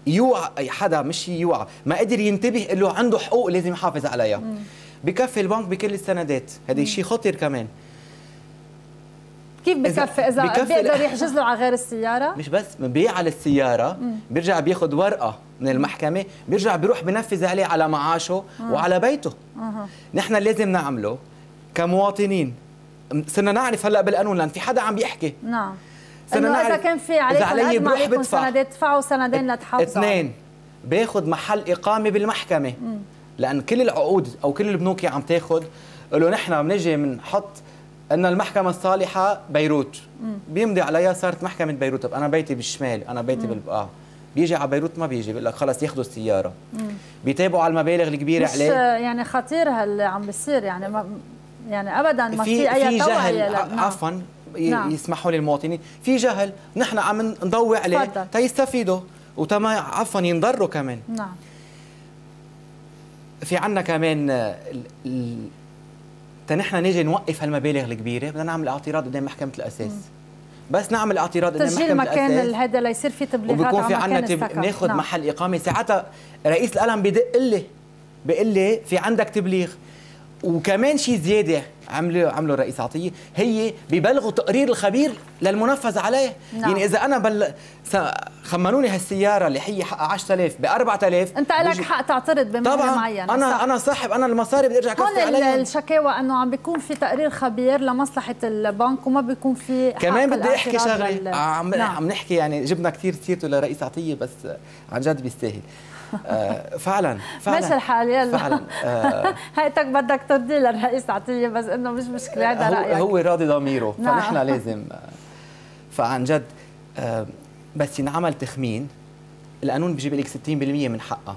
يوعى اي حدا، مش يوعى، ما قدر ينتبه انه عنده حقوق لازم يحافظ عليها. بكفي البنك بكل السندات، هذا شيء خطير كمان. كيف بكفي اذا بيقدر يحجز له على غير السياره؟ مش بس بيبيع على السياره، بيرجع بياخذ ورقه من المحكمه، بيرجع بيروح بنفذ عليه على معاشه وعلى بيته. نحن لازم نعمله كمواطنين، صرنا نعرف هلا بالقانون لان في حدا عم بيحكي. نعم، انه اذا كان في عليكم عليكم سندات تدفعوا سندين لتحافظوا. 2 باخذ محل اقامه بالمحكمه، لان كل العقود او كل البنوك عم تاخذ له. نحن بنجي بنحط أن المحكمة الصالحة بيروت، بيمضي عليها صارت محكمة بيروت. طب أنا بيتي بالشمال، أنا بيتي بالبقاع، بيجي على بيروت ما بيجي، بيقول لك خلص ياخذوا السيارة. بيتابعوا على المبالغ الكبيرة عليه. يعني خطير هاللي عم بيصير، يعني ما يعني أبدا ما في أي توعية. عفوا، يسمحوا للمواطنين في جهل، نحن عم نضوي عليه تيستفيدوا وتما عفوا ينضروا كمان. نعم، في عنا كمان نحن نيجي نوقف هالمبالغ الكبيره بدنا نعمل اعتراض قدام محكمه الاساس. بس نعمل اعتراض قدام محكمه الاساس، تسجيل مكان هذا ليصير في تبليغات وبكون في عندنا ناخذ محل اقامه. ساعتها رئيس القلم بدق لي بقول لي في عندك تبليغ. وكمان شيء زياده عمله الرئيس عطيه، هي ببلغوا تقرير الخبير للمنفذ عليه. يعني اذا انا خمنوني هالسياره اللي هي حقها 10000 ب 4000، انت لك حق تعترض بمبلغ معين. طبعا انا صاحب، انا المصاري بدي ارجع كفي عليهم. هون الشكاوى انه عم بيكون في تقرير خبير لمصلحه البنك وما بيكون في كمان. بدي احكي شغله عم نحكي، يعني جبنا كثير سيرته لرئيس عطيه بس عن جد بيستاهل. فعلا ماشي الحال، يلا هيتك بدك تردي للرئيس عطيه، بس انه مش مشكله، هذا رايك. هو راضي ضميره، فنحن لازم فعن جد. بس ينعمل تخمين، القانون بيجيب لك 60% من حقها،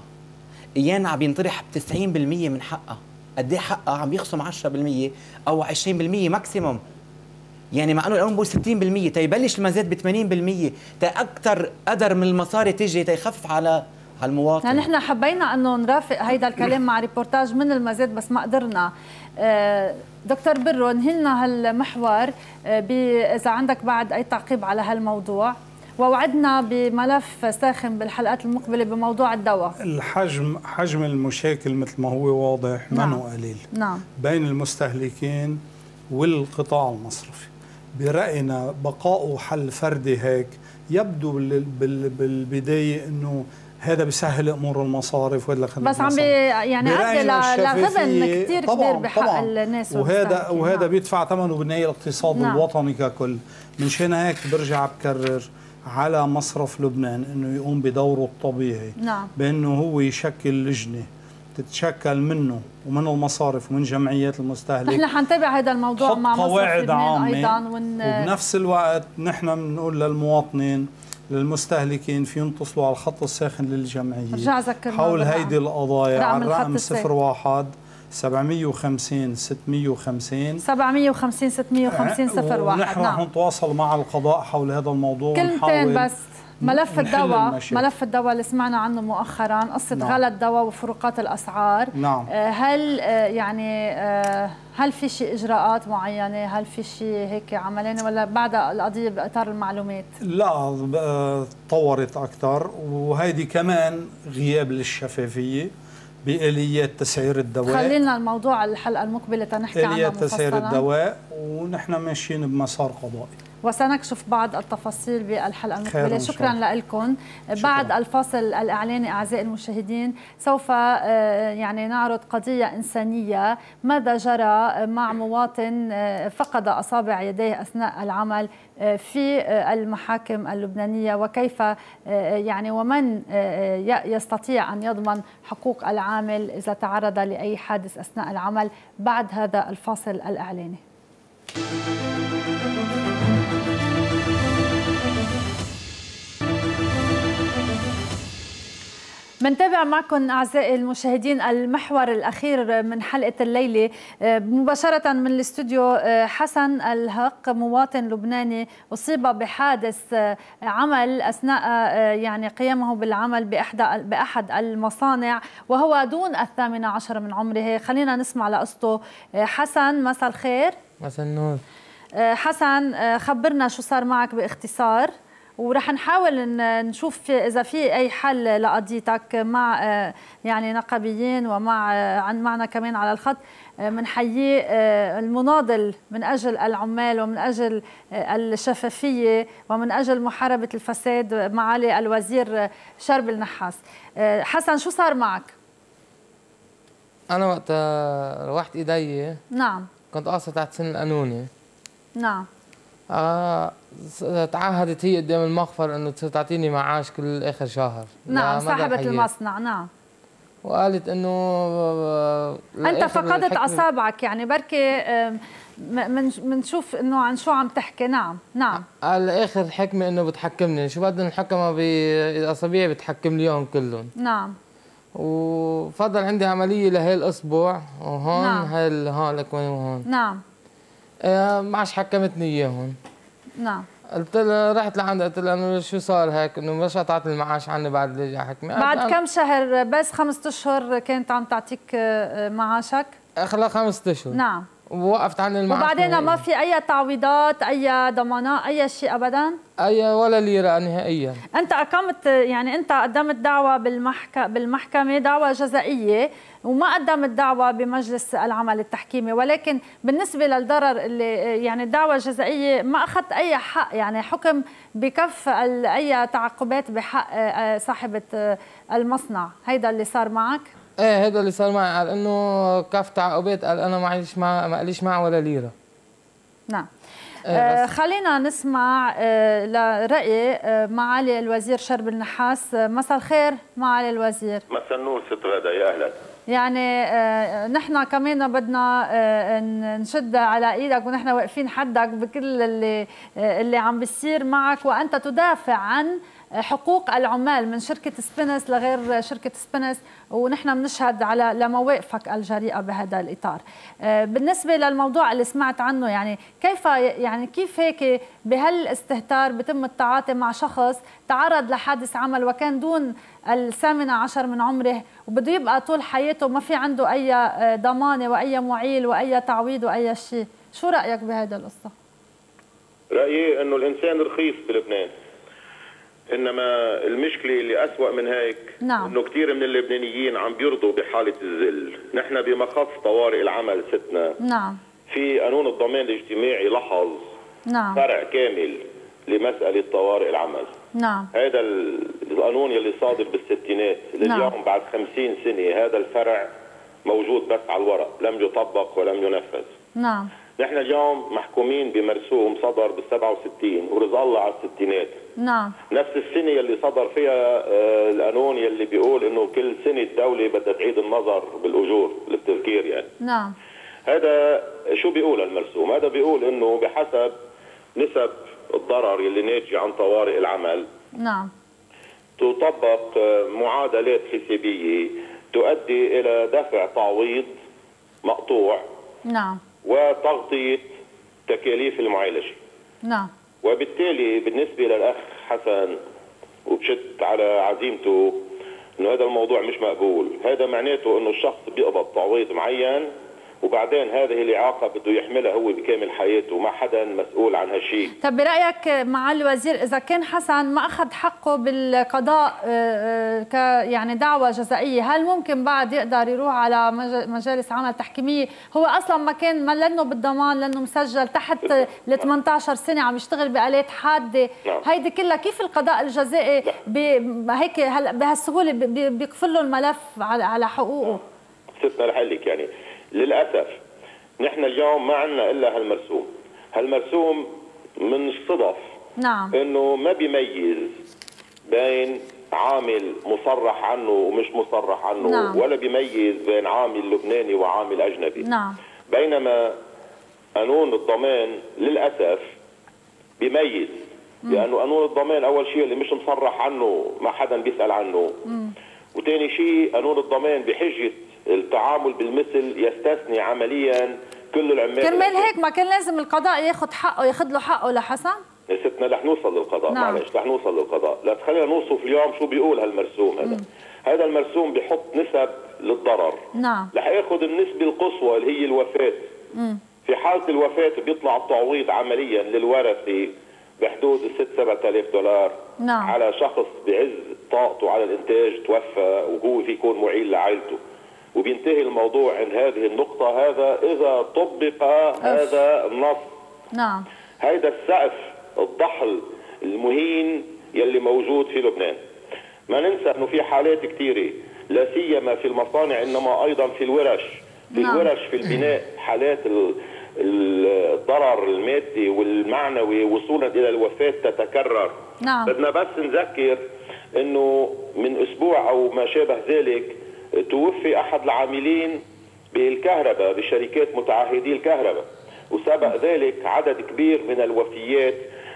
ايانا عم ينطرح ب 90% من حقها. قد ايه حقها؟ عم يخصم 10% او 20% ماكسيموم. يعني مع انه القانون بقول 60%، تيبلش المزاد ب 80%، تاكثر قدر من المصاري تيجي تيخفف على المواطن. يعني نحن حبينا انه نرافق هيدا الكلام مع ريبورتاج من المزاد بس ما قدرنا. دكتور برو، نهينا هالمحور. اذا عندك بعد اي تعقيب على هالموضوع، ووعدنا بملف ساخن بالحلقات المقبله بموضوع الدواء. حجم المشاكل مثل ما هو واضح منه قليل. نعم، بين المستهلكين والقطاع المصرفي. براينا بقاؤه حل فردي هيك يبدو بالبدايه انه هذا بيسهل امور المصارف، ولا خلينا بس عم يعني عدل لغبن كثير كبير بحق الناس، وهذا بيدفع ثمنه بالنهايه الاقتصاد الوطني ككل. من شان هيك برجع بكرر على مصرف لبنان انه يقوم بدوره الطبيعي، بانه هو يشكل لجنه تتشكل منه ومن المصارف ومن جمعيات المستهلك. نحن حنتابع هذا الموضوع مع مصرف لبنان ايضا، وبنفس الوقت نحن بنقول للمواطنين للمستهلكين في ينتصلوا على الخط الساخن للجمعيه حول هيدي القضايا على الرقم 01 750 650 750 650 01. نحن رح نتواصل مع القضاء حول هذا الموضوع. كلمتين بس، ملف الدواء اللي سمعنا عنه مؤخرا، قصه غلاء الدواء وفروقات الاسعار. هل يعني هل في شيء اجراءات معينه؟ هل في شيء هيك عملاني، ولا بعد القضيه باطار المعلومات؟ لا، تطورت اكثر، وهيدي كمان غياب للشفافيه بآليات تسعير الدواء. خلينا الموضوع الحلقه المقبله تنحكي عنها مفصلا. آليات تسعير الدواء، ونحن ماشيين بمسار قضائي. وسنكشف بعض التفاصيل بالحلقة المقبلة. شكرا لكم. بعد الفاصل الإعلاني أعزائي المشاهدين سوف يعني نعرض قضية إنسانية، ماذا جرى مع مواطن فقد أصابع يديه أثناء العمل في المحاكم اللبنانية، وكيف يعني ومن يستطيع أن يضمن حقوق العامل إذا تعرض لأي حادث أثناء العمل، بعد هذا الفاصل الإعلاني. منتابع معكم أعزائي المشاهدين المحور الأخير من حلقة الليلة مباشرة من الاستوديو. حسن الهق مواطن لبناني أصيب بحادث عمل أثناء يعني قيامه بالعمل بأحد المصانع وهو دون 18 من عمره. خلينا نسمع لقصته. حسن مساء الخير. مساء النور. حسن خبرنا شو صار معك باختصار، ورح نحاول نشوف إذا في أي حل لقضيتك مع يعني نقابيين، ومع معنا كمان على الخط منحيي المناضل من أجل العمال ومن أجل الشفافية ومن أجل محاربة الفساد معالي الوزير شربل النحاس. حسن شو صار معك؟ أنا وقت روحت إيدي نعم كنت قاصة تحت سن القانوني نعم تعهدت هي قدام المخفر انه تعطيني معاش كل اخر شهر. نعم صاحبة المصنع. نعم. وقالت انه انت فقدت اصابعك، يعني بركي منشوف انه عن شو عم تحكي. نعم نعم. قال اخر حكمه انه بتحكمني، شو بدنا نحكمها بالاصابيع بتحكم ليهم كلهم. نعم. وفضل عندي عمليه لهي الاسبوع وهون. نعم. هون لك وين وهون. نعم. ما عادش حكمتني اياهم. نعم. قلت لها رحت لعندها قلت لها انه شو صار هيك، انه مش قطعت المعاش عني بعد اللي جا حكمي. بعد كم شهر؟ بس 5 اشهر كانت عم تعطيك معاشك؟ اخلى 5 اشهر. نعم. ووقفت عني المعاش وبعدين ما في اي تعويضات، اي ضمانات، اي شيء ابدا؟ اي ولا ليره نهائيا. انت اقمت يعني انت قدمت دعوه بالمحكمه دعوه جزائيه، وما قدمت دعوه بمجلس العمل التحكيمي، ولكن بالنسبه للضرر اللي يعني الدعوه الجزائيه ما اخذت اي حق، يعني حكم بكف اي تعاقبات بحق صاحبه المصنع. هيدا اللي صار معك؟ ايه هذا اللي صار معي. قال انه كف تعاقبات، قال انا ما قاليش معه ولا ليره. نعم. خلينا نسمع لرأي معالي الوزير شربل النحاس. مساء الخير معالي الوزير. مساء النور ست غادة، يا اهلا. يعني نحن كمان بدنا نشد على ايدك ونحن واقفين حدك بكل اللي عم بيصير معك، وانت تدافع عن حقوق العمال من شركة سبينس لغير شركة سبينس، ونحن بنشهد على لمواقفك الجريئة بهذا الإطار. بالنسبة للموضوع اللي سمعت عنه، يعني كيف هيك بهالاستهتار بتم التعاطي مع شخص تعرض لحادث عمل وكان دون 18 من عمره، وبده يبقى طول حياته ما في عنده أي ضمانة وأي معيل وأي تعويض وأي شيء؟ شو رأيك بهذا القصة؟ رأيي إنه الإنسان رخيص بلبنان، انما المشكله اللي اسوأ من هيك. نعم. انه كثير من اللبنانيين عم بيرضوا بحاله الذل. نحن بمخاف طوارئ العمل ستنا. نعم. في قانون الضمان الاجتماعي لحظ. نعم. فرع كامل لمساله طوارئ العمل. نعم. هذا القانون اللي صادر بالستينات لليوم. نعم. بعد 50 سنه هذا الفرع موجود بس على الورق، لم يطبق ولم ينفذ. نعم. نحن اليوم محكومين بمرسوم صدر بال67 ورضا الله على الستينات. نعم. نفس السنه اللي صدر فيها القانون اللي بيقول انه كل سنه الدوله بدها تعيد النظر بالاجور للتذكير يعني. نعم. هذا شو بيقول المرسوم؟ هذا بيقول انه بحسب نسب الضرر اللي ناتجه عن طوارئ العمل. نعم. تطبق معادلات حسابيه تؤدي الى دفع تعويض مقطوع. نعم. وتغطيه تكاليف المعالجه. نعم. وبالتالي بالنسبه للاخ حسن، وبشد على عزيمته انه هذا الموضوع مش مقبول، هذا معناته انه الشخص بيقبض تعويض معين وبعدين هذه الاعاقه بده يحملها هو بكامل حياته، ما حدا مسؤول عن هالشيء. طب برايك مع الوزير اذا كان حسن ما اخذ حقه بالقضاء ك يعني دعوه جزائيه، هل ممكن بعد يقدر يروح على مجالس عمل تحكيميه؟ هو اصلا ما كان لانه بالضمان، لانه مسجل تحت ل 18 سنه عم يشتغل بالات حاده. نعم. هيدي كلها كيف القضاء الجزائي هيك بهالسهوله بيقفل له الملف على حقوقه؟ ستنا رح اقول لك يعني للاسف نحن اليوم ما عندنا الا هالمرسوم، من الصدف نعم انه ما بيميز بين عامل مصرح عنه ومش مصرح عنه، نعم. ولا بيميز بين عامل لبناني وعامل اجنبي، نعم. بينما قانون الضمان للاسف بيميز، لانه قانون الضمان اول شيء اللي مش مصرح عنه ما حدا بيسال عنه، وثاني شيء قانون الضمان بحجه التعامل بالمثل يستثني عمليا كل العمال. كرمال هيك ما كان لازم القضاء ياخذ حقه، ياخذ له حقه لحسن؟ يا ستنا رح نوصل للقضاء، نعم. معلش رح نوصل للقضاء، لا خلينا نوصف اليوم شو بيقول هالمرسوم هذا. هذا المرسوم بحط نسب للضرر، نعم. رح ياخذ النسبه القصوى اللي هي الوفاه. في حاله الوفاه بيطلع التعويض عمليا للورثه بحدود $6-7 آلاف، نعم. على شخص بعز طاقته على الانتاج توفى وهو في يكون معين لعائلته. وبينتهي الموضوع عند هذه النقطة، هذا إذا طبق هذا النص. نعم. هيدا السقف الضحل المهين يلي موجود في لبنان. ما ننسى إنه في حالات كثيرة لا سيما في المصانع إنما أيضا في الورش، في نعم. الورش في البناء حالات الضرر المادي والمعنوي وصولا إلى الوفاة تتكرر. نعم. بدنا بس نذكر إنه من أسبوع أو ما شابه ذلك توفي أحد العاملين بالكهرباء بشركات متعهدي الكهرباء، وسبق ذلك عدد كبير من الوفيات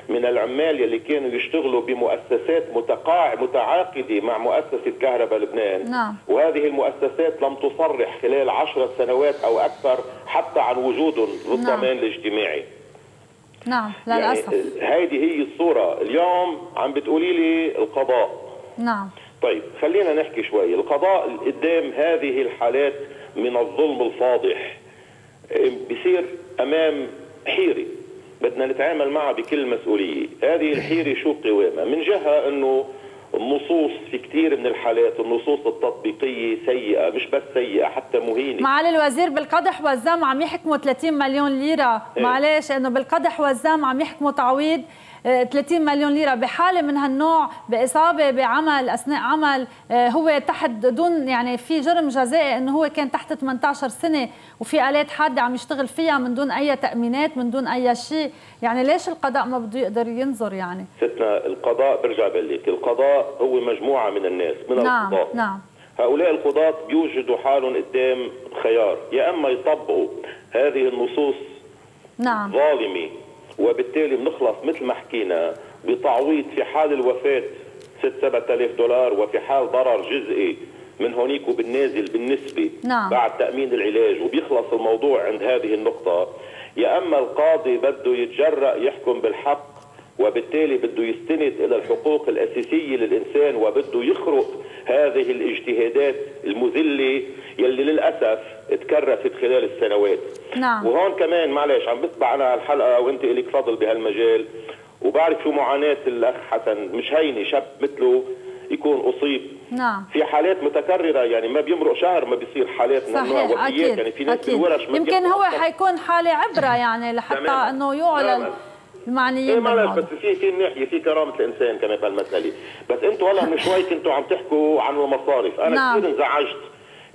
من العمال اللي كانوا يشتغلوا بمؤسسات متعاقدة مع مؤسسة كهرباء لبنان، نعم. وهذه المؤسسات لم تصرح خلال 10 سنوات أو أكثر حتى عن وجودهم بالضمان، نعم. الاجتماعي، نعم. للأسف يعني هذه هي الصورة. اليوم عم بتقولي لي القضاء، نعم. طيب خلينا نحكي شوي. القضاء قدام هذه الحالات من الظلم الفاضح بصير أمام حيرة بدنا نتعامل معها بكل مسؤولية. هذه الحيرة شو قوامها؟ من جهة أنه النصوص في كثير من الحالات النصوص التطبيقية سيئة، مش بس سيئة حتى مهينة. معالي الوزير بالقدح والزم عم يحكموا 30 مليون ليرة، معلش أنه بالقدح والزم عم يحكموا تعويض 30 مليون ليرة بحالة من هالنوع، بإصابة بعمل أثناء عمل، هو تحت دون يعني في جرم جزائي أنه هو كان تحت 18 سنة وفي آلات حادة عم يشتغل فيها من دون أي تأمينات من دون أي شيء. يعني ليش القضاء ما بده يقدر ينظر؟ يعني ستنا القضاء برجع بقلك القضاء هو مجموعة من الناس من نعم القضاء، نعم. هؤلاء القضاة بيوجدوا حالهم قدام خيار، يا أما يطبقوا هذه النصوص نعم ظالمة وبالتالي بنخلص مثل ما حكينا بتعويض في حال الوفاة $6-7 آلاف، وفي حال ضرر جزئي من هونيك وبالنازل بالنسبة نعم بعد تأمين العلاج وبيخلص الموضوع عند هذه النقطة، يا أما القاضي بده يتجرأ يحكم بالحق وبالتالي بده يستند إلى الحقوق الأساسية للإنسان وبده يخرق هذه الاجتهادات المذلة يلي للأسف تكرست خلال السنوات، نعم. وهون كمان معلش عم بتبع أنا على الحلقة وأنت إليك فضل بهالمجال وبعرف شو معاناة الأخ حسن، مش هيني شاب مثله يكون أصيب، نعم. في حالات متكررة يعني ما بيمرق شهر ما بيصير حالات من النوع وفيات، يعني في ناس الورش يمكن هو حيكون حالة عبرة يعني لحتى أنه يعلن المعنيين بالموضوع. بس في ناحيه في كرامه الانسان كما في المساله، بس انتم هلا من شوي كنتوا عم تحكوا عن المصارف، انا نعم. كثير انزعجت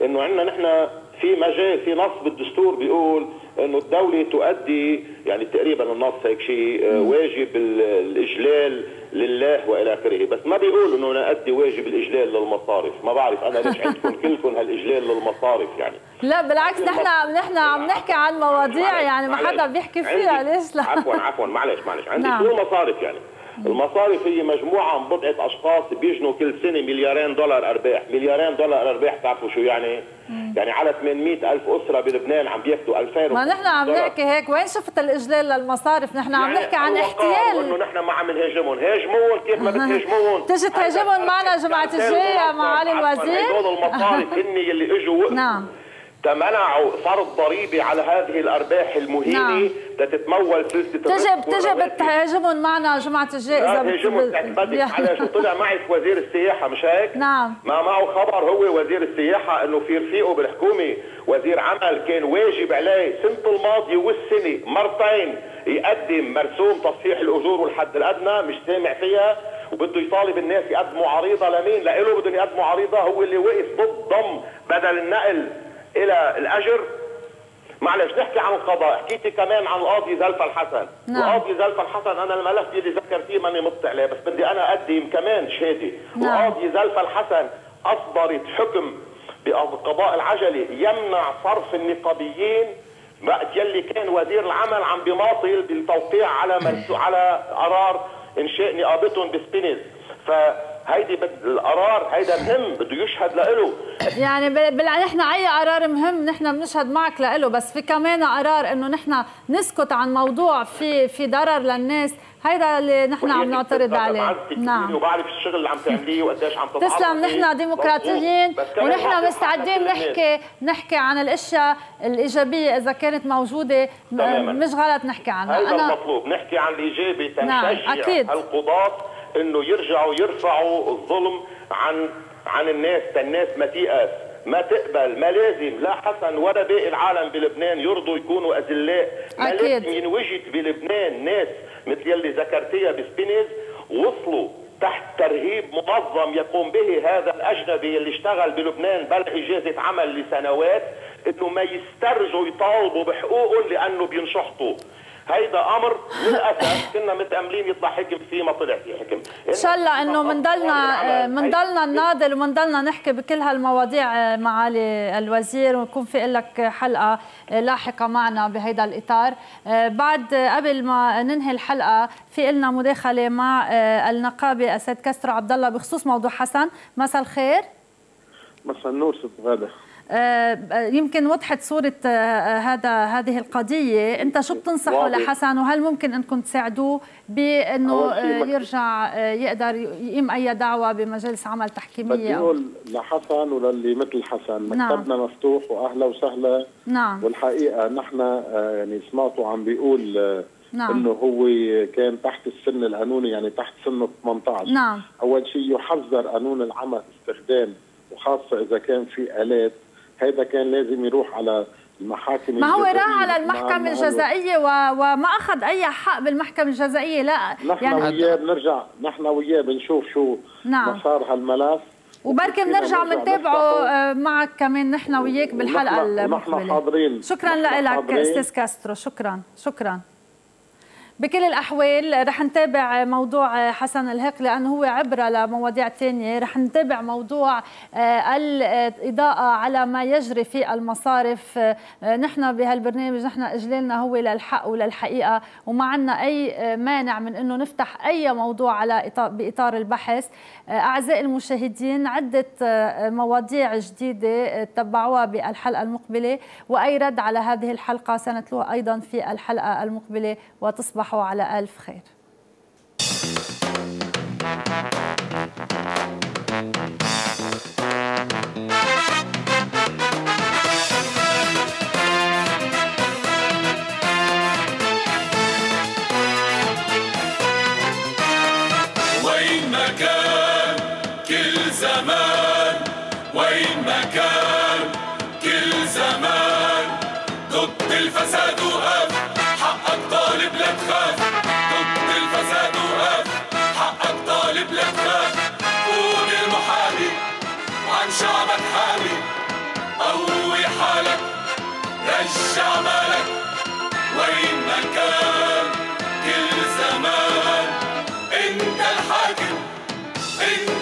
انه عندنا نحن في مجال في نص بالدستور بيقول انه الدوله تؤدي يعني تقريبا النص هيك شيء واجب الاجلال لله والى اخره، بس ما بيقول انه نؤدي واجب الاجلال للمصارف، ما بعرف انا ليش عندكم كلكم هالاجلال للمصارف يعني. لا بالعكس نحن عم نحكي عن مواضيع يعني ما حدا بيحكي فيها، ليش لا؟ عفوا معلش عندي شو المصارف يعني؟ المصارف هي مجموعه من بضعه اشخاص بيجنوا كل سنه $2 مليار ارباح، $2 مليار ارباح بتعرفوا شو يعني؟ يعني على 800,000 اسره بلبنان عم بياخذوا 2000. ما نحن عم نحكي هيك، وين شفت الاجلال للمصارف؟ نحن عم نحكي عن احتيال انه نحن ما عم نهاجمهم، هاجموهم كيف ما بتهاجموهم تجي تهاجمهم معنا جمعة الجاية معالي الوزير. هدول المصارف هن اللي اجوا نعم منعوا فرض ضريبي على هذه الارباح المهينه. نعم. لتتمول سلسله تجب تهاجمهم معنا جمعه الجاي اذا بتهاجمهم تعتمدك على شو طلع معك وزير السياحه مش هيك؟ نعم. ما معه خبر هو وزير السياحه انه في رفيقه بالحكومه وزير عمل كان واجب عليه سنه الماضيه والسنه مرتين يقدم مرسوم تصحيح الاجور والحد الادنى مش سامع فيها، وبده يطالب الناس يقدموا عريضه لمين؟ لإله بدهم يقدموا عريضه، هو اللي وقف ضد ضم بدل النقل الى الاجر. معلش نحكي عن القضاء، حكيتي كمان عن القاضي زلف الحسن. نعم. القاضي زلف الحسن انا الملف اللي ذكرتيه ماني مطلع عليه، بس بدي انا اقدم كمان شهادة. نعم. القاضي زلف الحسن اصدرت حكم بالقضاء العجلي يمنع صرف النقابيين وقت يلي كان وزير العمل عم بماطل بالتوقيع على قرار انشاء نقابتهم بسبينز. هيدي القرار هيدا مهم بده يشهد لإله، يعني نحن اي قرار مهم نحن بنشهد معك لإله، بس في كمان قرار انه نحن نسكت عن موضوع في ضرر للناس، هيدا اللي نحن عم نعترض عليه. نعم. وبعرف الشغل اللي عم تعمليه وقديش عم تتعرضي. تسلم. نحن ديمقراطيين ونحن مستعدين نحكي عن الاشياء الايجابيه اذا كانت موجوده، مش غلط نحكي عنها. هيدا المطلوب، نحكي عن الايجابي تنشجع القضاة انه يرجعوا يرفعوا الظلم عن الناس، الناس ما تيأس، ما تقبل، ما لازم لا حسن ولا باقي العالم بلبنان يرضوا يكونوا اذلاء، ما لازم ينوجد بلبنان ناس مثل يلي ذكرتيها بسبينز وصلوا تحت ترهيب منظم يقوم به هذا الاجنبي اللي اشتغل بلبنان بلا اجازه عمل لسنوات، انه ما يسترجوا يطالبوا بحقوقهم لانه بينشحطوا. هيدا امر للاسف كنا متاملين يطلع حكم فيه، ما طلع فيه حكم. ان شاء الله انه منضلنا نناضل ومنضلنا نحكي بكل هالمواضيع معالي الوزير، ويكون في لك حلقه لاحقه معنا بهيدا الاطار. بعد قبل ما ننهي الحلقه في لنا مداخله مع النقابه السيد كاسترو عبد الله بخصوص موضوع حسن. مساء الخير. مساء النور ست غاده. يمكن وضحت صورة هذه القضية، أنت شو بتنصحه لحسن وهل ممكن أنكم تساعدوه بأنه يرجع يقدر يقيم أي دعوة بمجلس عمل تحكيمية؟ بقول لحسن وللي مثل حسن مكتبنا مفتوح وأهلا وسهلا. نعم. والحقيقة نحن يعني سمعته عم بيقول نعم. انه هو كان تحت السن القانوني، يعني تحت سنه 18. نعم. أول شيء يحذر قانون العمل استخدام، وخاصة إذا كان في آلات، هذا كان لازم يروح على المحاكم. ما هو راح على المحكمة الجزائية وما أخذ أي حق بالمحكمة الجزائية. لا نحن يعني وياه بنرجع، نحن وياه بنشوف شو نعم. مسار هالملف، وبركي بنرجع بنتابعه معك كمان نحن وياك بالحلقة المقبلة. نحن حاضرين. شكرا لك أستاذ كاسترو. شكرا شكرا. بكل الأحوال رح نتابع موضوع حسن الهق لأنه هو عبرة لمواضيع تانية. رح نتابع موضوع الإضاءة على ما يجري في المصارف. نحن بهالبرنامج نحن إجلالنا هو للحق وللحقيقة، وما عنا أي مانع من أنه نفتح أي موضوع على بإطار البحث. أعزائي المشاهدين عدة مواضيع جديدة تتبعوها بالحلقة المقبلة، وأي رد على هذه الحلقة سنتلوها أيضا في الحلقة المقبلة، وتصبح وعلى ألف خير. وين ما كان كل زمان، وين ما كان كل زمان، ضد الفساد وقف، حقك طالب لا تخاف، ضد الفساد وقف، حقك طالب لا تخاف، كون المحامي وعن شعبك حامي، قوي حالك رجع مالك، وين ما كان كل زمان، انت الحاكم انت